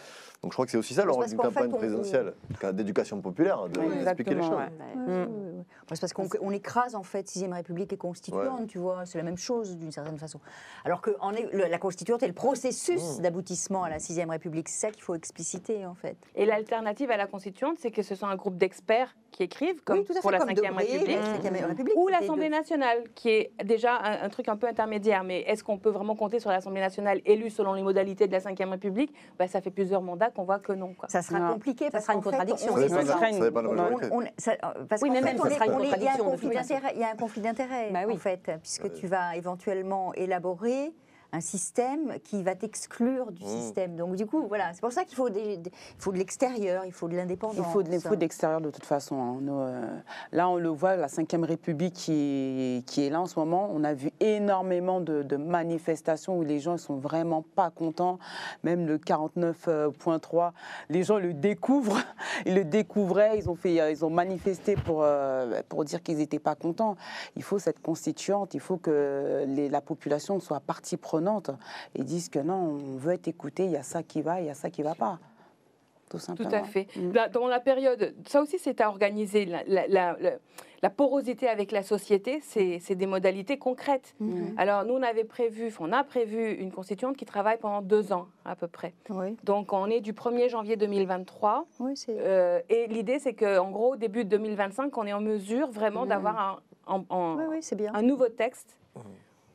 Donc je crois que c'est aussi ça le rôle d'une campagne présidentielle, d'éducation populaire, de oui, expliquer les choses. Ouais. Ouais. Mmh. Mmh. C'est parce qu'on écrase en fait sixième République et Constituante, ouais. tu vois, c'est la même chose d'une certaine façon. Alors que en est, le, la Constituante est le processus mmh. d'aboutissement à la sixième République, c'est ça qu'il faut expliciter en fait. Et l'alternative à la Constituante, c'est que ce soit un groupe d'experts qui écrivent, comme oui, tout à fait, pour comme la cinquième République, mmh. République, ou l'Assemblée nationale, qui est déjà un, un truc un peu intermédiaire. Mais est-ce qu'on peut vraiment compter sur l'Assemblée nationale élue selon les modalités de la cinquième République? Bah, ça fait plusieurs mandats qu'on voit que non. Quoi. Ça sera non. compliqué, ça sera une contradiction. Oui, mais même ça sera une contradiction. Il y a un conflit d'intérêts, bah oui. en fait, puisque tu vas éventuellement élaborer un système qui va t'exclure du mmh. système. Donc du coup, voilà, c'est pour ça qu'il faut, faut de l'extérieur, il faut de l'indépendance. Il faut de, de l'extérieur de toute façon. Hein. Nous, euh, là, on le voit, la cinquième République qui est, qui est là en ce moment, on a vu énormément de, de manifestations où les gens ne sont vraiment pas contents. Même le quarante-neuf point trois, les gens le découvrent. Ils le découvraient, ils ont, fait, ils ont manifesté pour, euh, pour dire qu'ils n'étaient pas contents. Il faut cette constituante, il faut que les, la population soit partie prenante. Et disent que non, on veut être écouté, il y a ça qui va, il y a ça qui ne va pas. Tout simplement. Tout à fait. Mmh. Dans la période, ça aussi c'est à organiser, la, la, la, la porosité avec la société, c'est des modalités concrètes. Mmh. Alors nous on avait prévu, on a prévu une constituante qui travaille pendant deux ans à peu près. Oui. Donc on est du premier janvier deux mille vingt-trois. Oui, euh, et l'idée c'est qu'en gros début deux mille vingt-cinq, on est en mesure vraiment mmh. d'avoir un, un, un, oui, oui, bien. un nouveau texte. Mmh.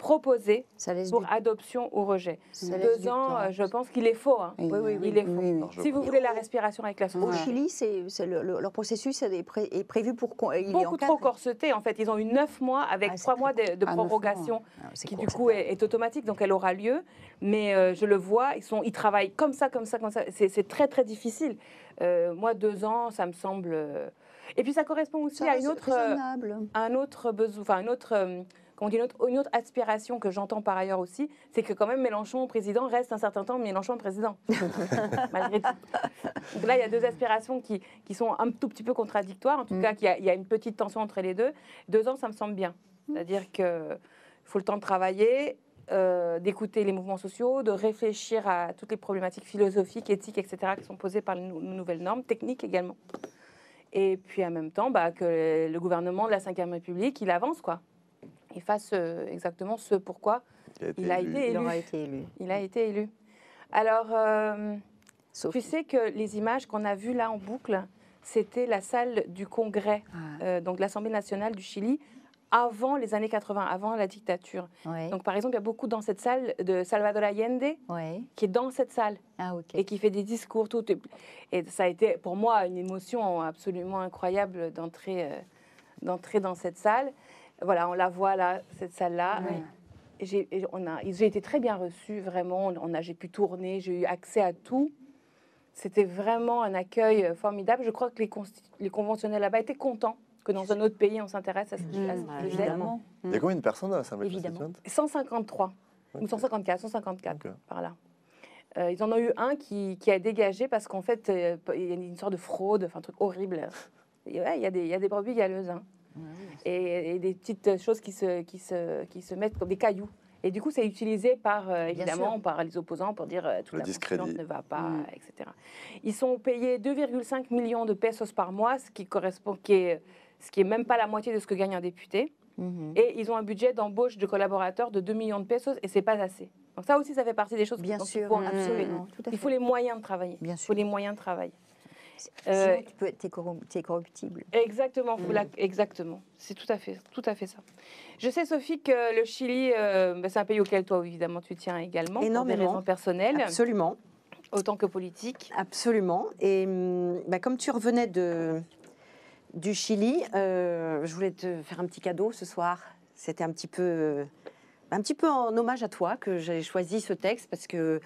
proposé pour du... adoption ou rejet. Ça Deux ans, euh, je pense qu'il est faux. Hein. Oui, oui, oui, il est oui, faux. Oui, oui. Si vous voulez la respiration avec la société. Au Chili, c'est, c'est le, le, leur processus est, pré, est prévu pour... Il Beaucoup est en trop quatre... corseté, en fait. Ils ont eu neuf mois avec trois ah, mois de, de ah, prorogation ah, qui, court, du coup, est, est automatique. Donc, elle aura lieu. Mais euh, je le vois, ils, sont, ils travaillent comme ça, comme ça, comme ça. C'est très, très difficile. Euh, moi, deux ans, ça me semble... Et puis, ça correspond aussi ça à une autre, un autre besoin... Enfin, un autre... Euh, On dit une, autre, une autre aspiration que j'entends par ailleurs aussi, c'est que quand même Mélenchon président reste un certain temps Mélenchon président. Malgré tout. Donc là, il y a deux aspirations qui, qui sont un tout petit peu contradictoires. En tout mmh. cas, il y, a, il y a une petite tension entre les deux. Deux ans, ça me semble bien. C'est-à-dire qu'il faut le temps de travailler, euh, d'écouter les mouvements sociaux, de réfléchir à toutes les problématiques philosophiques, éthiques, et cetera qui sont posées par les nou nouvelles normes, techniques également. Et puis en même temps, bah, que le gouvernement de la cinquième République, il avance, quoi. Il fasse exactement ce pourquoi il a été élu. Il a été élu. Il a été élu. Alors, euh, tu sais que les images qu'on a vues là en boucle, c'était la salle du Congrès, ah. euh, donc l'Assemblée nationale du Chili, avant les années quatre-vingts, avant la dictature. Oui. Donc, par exemple, il y a beaucoup dans cette salle de Salvador Allende, oui. qui est dans cette salle, ah, okay. et qui fait des discours. Tout, et ça a été, pour moi, une émotion absolument incroyable d'entrer euh, d'entrer dans cette salle. Voilà, on la voit là, cette salle-là. Oui. J'ai été très bien reçue, vraiment. J'ai pu tourner, j'ai eu accès à tout. C'était vraiment un accueil formidable. Je crois que les, les conventionnels là-bas étaient contents que dans un autre pays, on s'intéresse à ce sujet. Mmh, évidemment. Mmh. Il y a combien de personnes à l'Assemblée constituante ? cent cinquante-trois, okay. ou cent cinquante-quatre, cent cinquante-quatre, okay. par là. Euh, ils en ont eu un qui, qui a dégagé parce qu'en fait, euh, il y a une sorte de fraude, enfin un truc horrible. Et ouais, il y a des, il y a des brebis galeuses, hein. Et, et des petites choses qui se, qui, se, qui se mettent comme des cailloux. Et du coup, c'est utilisé par, euh, évidemment, par les opposants pour dire euh, « toute la constituante ne va pas mmh. », et cetera. Ils sont payés deux virgule cinq millions de pesos par mois, ce qui correspond, qui est, ce qui n'est même pas la moitié de ce que gagne un député. Mmh. Et ils ont un budget d'embauche de collaborateurs de deux millions de pesos et ce n'est pas assez. Donc ça aussi, ça fait partie des choses qu'il faut absolument. Mmh, non, tout à fait. Il faut les moyens de travailler. Bien sûr. Il faut les moyens de travail. Euh, Sinon, tu peux, t'es corromp, t'es corruptible. Exactement, mmh. la, exactement. C'est tout à fait, tout à fait ça. Je sais, Sophie, que le Chili, euh, c'est un pays auquel toi, évidemment, tu tiens également. Énormément. Pour des raisons personnelles. Absolument. Autant que politique. Absolument. Et bah, comme tu revenais de, du Chili, euh, je voulais te faire un petit cadeau ce soir. C'était un petit peu... un petit peu en hommage à toi que j'ai choisi ce texte parce que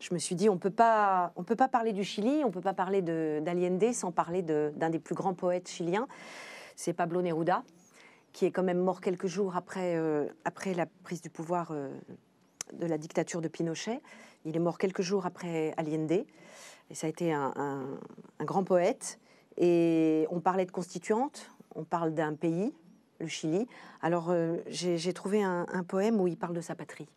je me suis dit on peut pas on peut pas parler du Chili, on peut pas parler de, d'Allende sans parler de, d'un des plus grands poètes chiliens, c'est Pablo Neruda, qui est quand même mort quelques jours après euh, après la prise du pouvoir euh, de la dictature de Pinochet. Il est mort quelques jours après Allende et ça a été un, un, un grand poète. Et on parlait de constituante, on parle d'un pays, le Chili. Alors, euh, j'ai, j'ai trouvé un, un poème où il parle de sa patrie.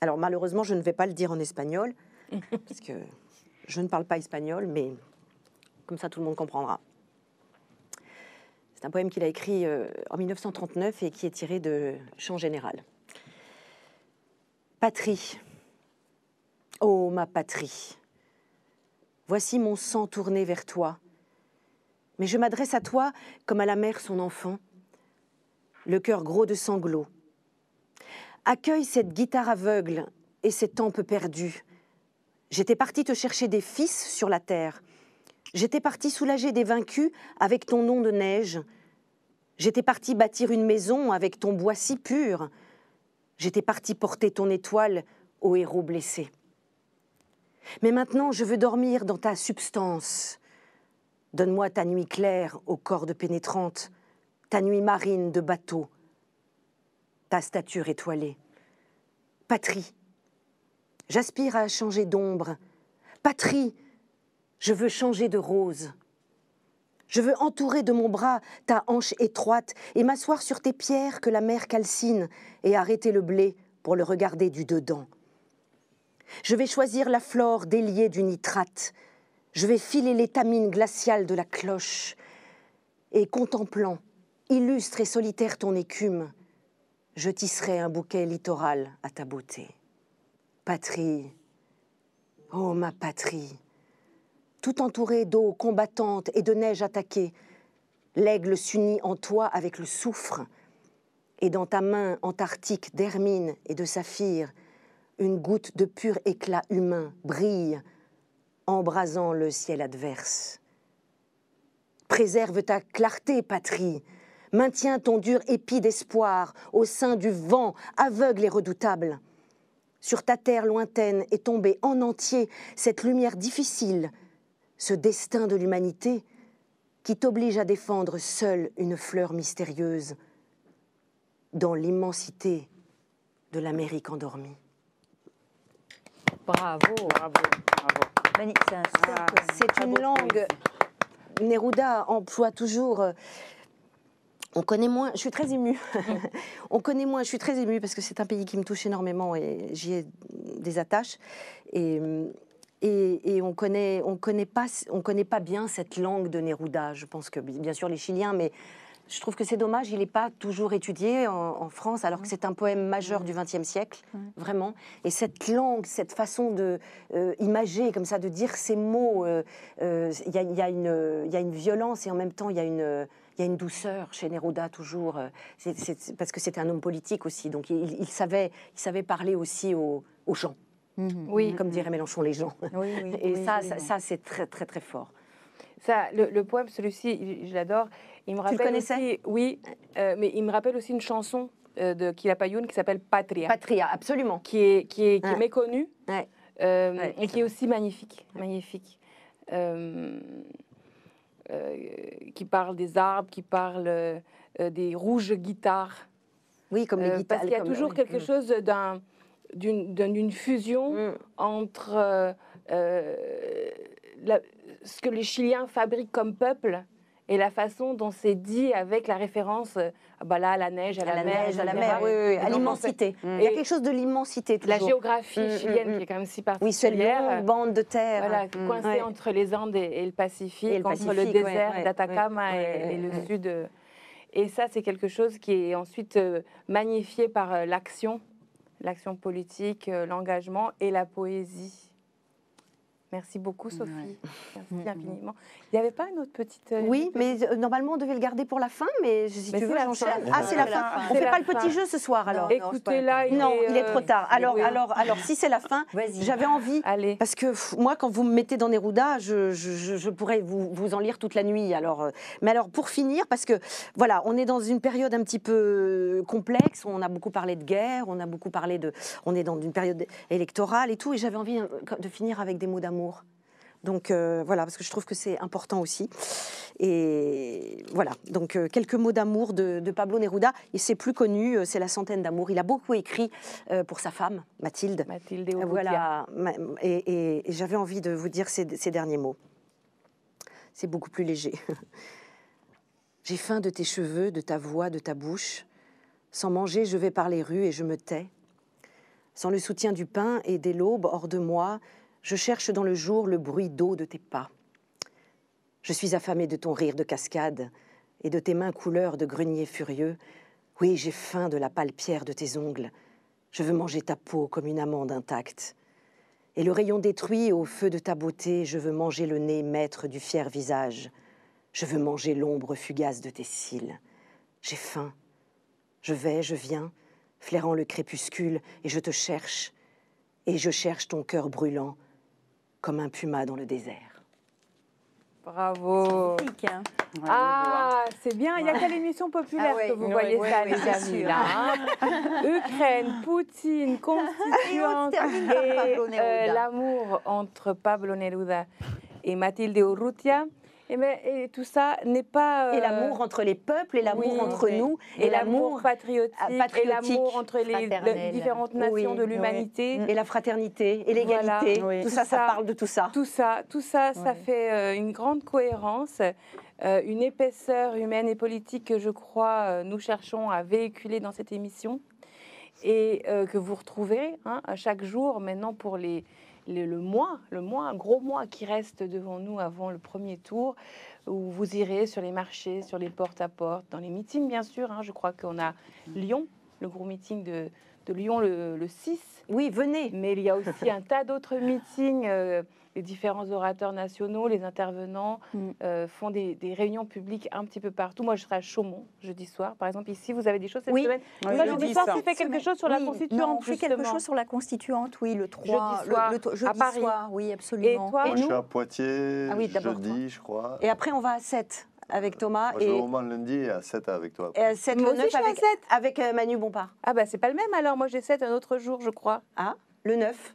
Alors, malheureusement, je ne vais pas le dire en espagnol, parce que je ne parle pas espagnol, mais comme ça, tout le monde comprendra. C'est un poème qu'il a écrit euh, en mille neuf cent trente-neuf et qui est tiré de Chant général. Patrie. Oh, ma patrie. Voici mon sang tourné vers toi. Mais je m'adresse à toi comme à la mère son enfant, le cœur gros de sanglots. Accueille cette guitare aveugle et ces tempes perdues. J'étais partie te chercher des fils sur la terre. J'étais partie soulager des vaincus avec ton nom de neige. J'étais partie bâtir une maison avec ton bois si pur. J'étais partie porter ton étoile aux héros blessés. Mais maintenant, je veux dormir dans ta substance. Donne-moi ta nuit claire aux cordes pénétrantes, ta nuit marine de bateau, ta stature étoilée. Patrie, j'aspire à changer d'ombre. Patrie, je veux changer de rose. Je veux entourer de mon bras ta hanche étroite et m'asseoir sur tes pierres que la mer calcine et arrêter le blé pour le regarder du dedans. Je vais choisir la flore déliée du nitrate. Je vais filer l'étamine glaciale de la cloche et, contemplant, illustre et solitaire ton écume, je tisserai un bouquet littoral à ta beauté. Patrie, ô ma patrie, tout entourée d'eau combattante et de neige attaquée, l'aigle s'unit en toi avec le soufre et dans ta main antarctique d'hermine et de saphir, une goutte de pur éclat humain brille embrasant le ciel adverse. Préserve ta clarté, patrie. Maintiens ton dur épi d'espoir au sein du vent aveugle et redoutable. Sur ta terre lointaine est tombée en entier cette lumière difficile, ce destin de l'humanité qui t'oblige à défendre seule une fleur mystérieuse dans l'immensité de l'Amérique endormie. Bravo, bravo, bravo. C'est, un ah, c'est une langue. Neruda emploie toujours. On connaît moins. Je suis très émue. On connaît moins. Je suis très émue parce que c'est un pays qui me touche énormément et j'y ai des attaches. Et, et, et on connaît, on connaît pas, on connaît pas bien cette langue de Neruda. Je pense que bien sûr les Chiliens, mais je trouve que c'est dommage, il n'est pas toujours étudié en, en France, alors que c'est un poème majeur du vingtième siècle, vraiment. Et cette langue, cette façon de euh, imager, comme ça, de dire ces mots, il euh, y, y, y a une violence et en même temps, il y a une... Il y a une douceur chez Neruda toujours, c'est, c'est, parce que c'était un homme politique aussi, donc il, il, savait, il savait parler aussi aux, aux gens, mm-hmm. oui. comme dirait Mélenchon, les gens. Oui, oui, et oui, ça, oui, ça, oui. ça, c'est très, très, très fort. Ça, le, le poème, celui-ci, je l'adore. Il me rappelle tu le connaissais aussi, oui, euh, mais il me rappelle aussi une chanson euh, de Quilapayoun qui s'appelle Patria. Patria, absolument. Qui est, qui est, qui est ouais. méconnue ouais. Euh, ouais, et qui est aussi magnifique. Ouais. magnifique. Euh, euh, qui parle des arbres, qui parle euh, des rouges guitares. Oui, comme les guitares. Euh, parce qu'il y a toujours euh, quelque oui. chose d'un, d'une, d'une fusion mm. entre... Euh, euh, la, ce que les Chiliens fabriquent comme peuple et la façon dont c'est dit avec la référence bah là, à la neige, à, à la, la mer, neige, à la mer, oui, oui, à l'immensité. Mmh. Il y a quelque chose de l'immensité toujours. La géographie mmh, chilienne mmh. qui est quand même si particulière. Oui, cette bande de terre. Voilà, mmh. coincée ouais. entre les Andes et, et le Pacifique, et le Pacifique, entre le ouais, désert ouais, d'Atacama ouais, et, ouais, et le ouais. sud. Et ça, c'est quelque chose qui est ensuite magnifié par l'action, l'action politique, l'engagement et la poésie. Merci beaucoup, Sophie. Ouais. Merci infiniment. Il n'y avait pas une autre petite... Oui, mais euh, normalement, on devait le garder pour la fin, mais si mais tu veux, j'enchaîne. Ah, c'est la fin. On ne fait pas le petit jeu ce soir, alors. Écoutez-la. Non, il est trop tard. Alors, alors, alors, si c'est la fin, j'avais envie... Allez. Parce que pff, moi, quand vous me mettez dans Neruda, je, je, je pourrais vous, vous en lire toute la nuit. Alors, euh, mais alors, pour finir, parce que, voilà, on est dans une période un petit peu complexe, on a beaucoup parlé de guerre, on a beaucoup parlé de... On est dans une période électorale et tout, et j'avais envie de finir avec des mots d'amour. Donc euh, voilà, parce que je trouve que c'est important aussi. Et voilà, donc euh, quelques mots d'amour de, de Pablo Neruda. Il s'est plus connu, euh, c'est La Centaine d'amour. Il a beaucoup écrit euh, pour sa femme, Mathilde. Mathilde et voilà. Et, et, et j'avais envie de vous dire ces, ces derniers mots. C'est beaucoup plus léger. J'ai faim de tes cheveux, de ta voix, de ta bouche. Sans manger, je vais par les rues et je me tais. Sans le soutien du pain et dès l'aube, hors de moi, je cherche dans le jour le bruit d'eau de tes pas. Je suis affamée de ton rire de cascade et de tes mains couleur de grenier furieux. Oui, j'ai faim de la pâle pierre de tes ongles. Je veux manger ta peau comme une amande intacte. Et le rayon détruit au feu de ta beauté, je veux manger le nez maître du fier visage. Je veux manger l'ombre fugace de tes cils. J'ai faim. Je vais, je viens, flairant le crépuscule, et je te cherche. Et je cherche ton cœur brûlant, comme un puma dans le désert. Bravo. C'est hein. ouais, Ah, c'est bien. Il ouais. n'y a qu'à l'émission populaire ah ouais, que vous voyez ouais, ça, ouais, les ouais, amis. Là, hein. Ukraine, Poutine, Constituante et, et euh, l'amour entre Pablo Neruda et Mathilde Urrutia. Et, mais, et tout ça n'est pas... Euh... Et l'amour entre les peuples, et l'amour oui, entre oui. nous, et, et l'amour patriotique, patriotique, et l'amour entre les, les différentes nations oui, de l'humanité. Oui. Et la fraternité, et l'égalité, voilà. oui. tout, tout ça, ça, ça parle de tout ça. Tout ça, tout ça, oui. ça fait une grande cohérence, une épaisseur humaine et politique que je crois nous cherchons à véhiculer dans cette émission, et que vous retrouvez hein, chaque jour maintenant pour les... Le, le mois, le mois, un gros mois qui reste devant nous avant le premier tour, où vous irez sur les marchés, sur les porte-à-porte, dans les meetings, bien sûr. Hein, je crois qu'on a Lyon, le gros meeting de, de Lyon le, le six. Oui, venez. Mais il y a aussi un tas d'autres meetings. Euh, les différents orateurs nationaux, les intervenants mm. euh, font des, des réunions publiques un petit peu partout. Moi, je serai à Chaumont, jeudi soir. Par exemple, ici, vous avez des choses cette oui. semaine. Oui, moi, jeudi soir, tu fais quelque chose sur oui, la Constituante, je fais quelque chose sur la Constituante, oui, le trois. Jeudi soir, le, le, jeudi à Paris. Soir, oui, absolument. Et toi, moi, je suis à Poitiers, ah, oui, jeudi, je crois. Et après, on va à sept avec Thomas. Moi, je et... vais au Mans lundi et à sept avec toi. Et à sept moi au neuf aussi, avec, avec euh, Manu Bompard. Ah, bah, c'est pas le même alors. Moi, j'ai sept un autre jour, je crois. Ah, le neuf.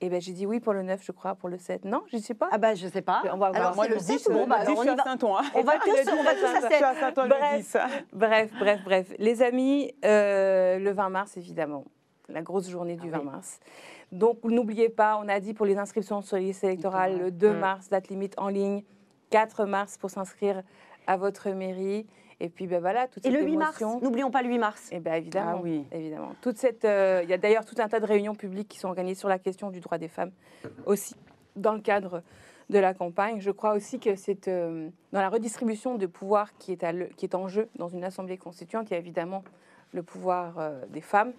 Eh bien, j'ai dit oui pour le neuf, je crois, pour le sept. Non, je ne sais pas. Ah ben, bah, je ne sais pas. On va alors, moi, le dix, bon, bah, on, on va tous à sept. Bref, bref, bref, bref. Les amis, euh, le vingt mars, évidemment. La grosse journée du ah, vingt mars. Oui. Donc, n'oubliez pas, on a dit pour les inscriptions sur les listes électorales, le deux mars, date limite en ligne, quatre mars pour s'inscrire à votre mairie. Et puis, ben voilà, toute cette émotion. Et le huit mars, n'oublions pas le huit mars. Eh bien, évidemment. Ah oui. Évidemment. Toute cette, euh, y a d'ailleurs tout un tas de réunions publiques qui sont organisées sur la question du droit des femmes, aussi dans le cadre de la campagne. Je crois aussi que c'est euh, dans la redistribution de pouvoir qui est, à le, qui est en jeu dans une assemblée constituante, il y a évidemment le pouvoir euh, des femmes.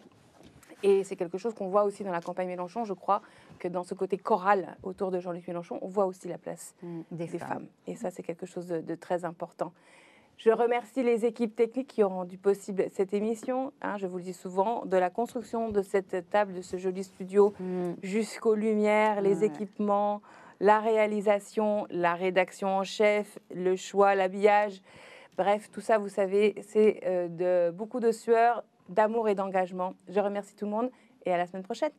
Et c'est quelque chose qu'on voit aussi dans la campagne Mélenchon. Je crois que dans ce côté choral autour de Jean-Luc Mélenchon, on voit aussi la place mmh, des, des femmes. femmes. Et ça, c'est quelque chose de, de très important. Je remercie les équipes techniques qui ont rendu possible cette émission, hein, je vous le dis souvent, de la construction de cette table, de ce joli studio, mmh. jusqu'aux lumières, les mmh. équipements, la réalisation, la rédaction en chef, le choix, l'habillage. Bref, tout ça, vous savez, c'est euh, de beaucoup de sueur, d'amour et d'engagement. Je remercie tout le monde et à la semaine prochaine.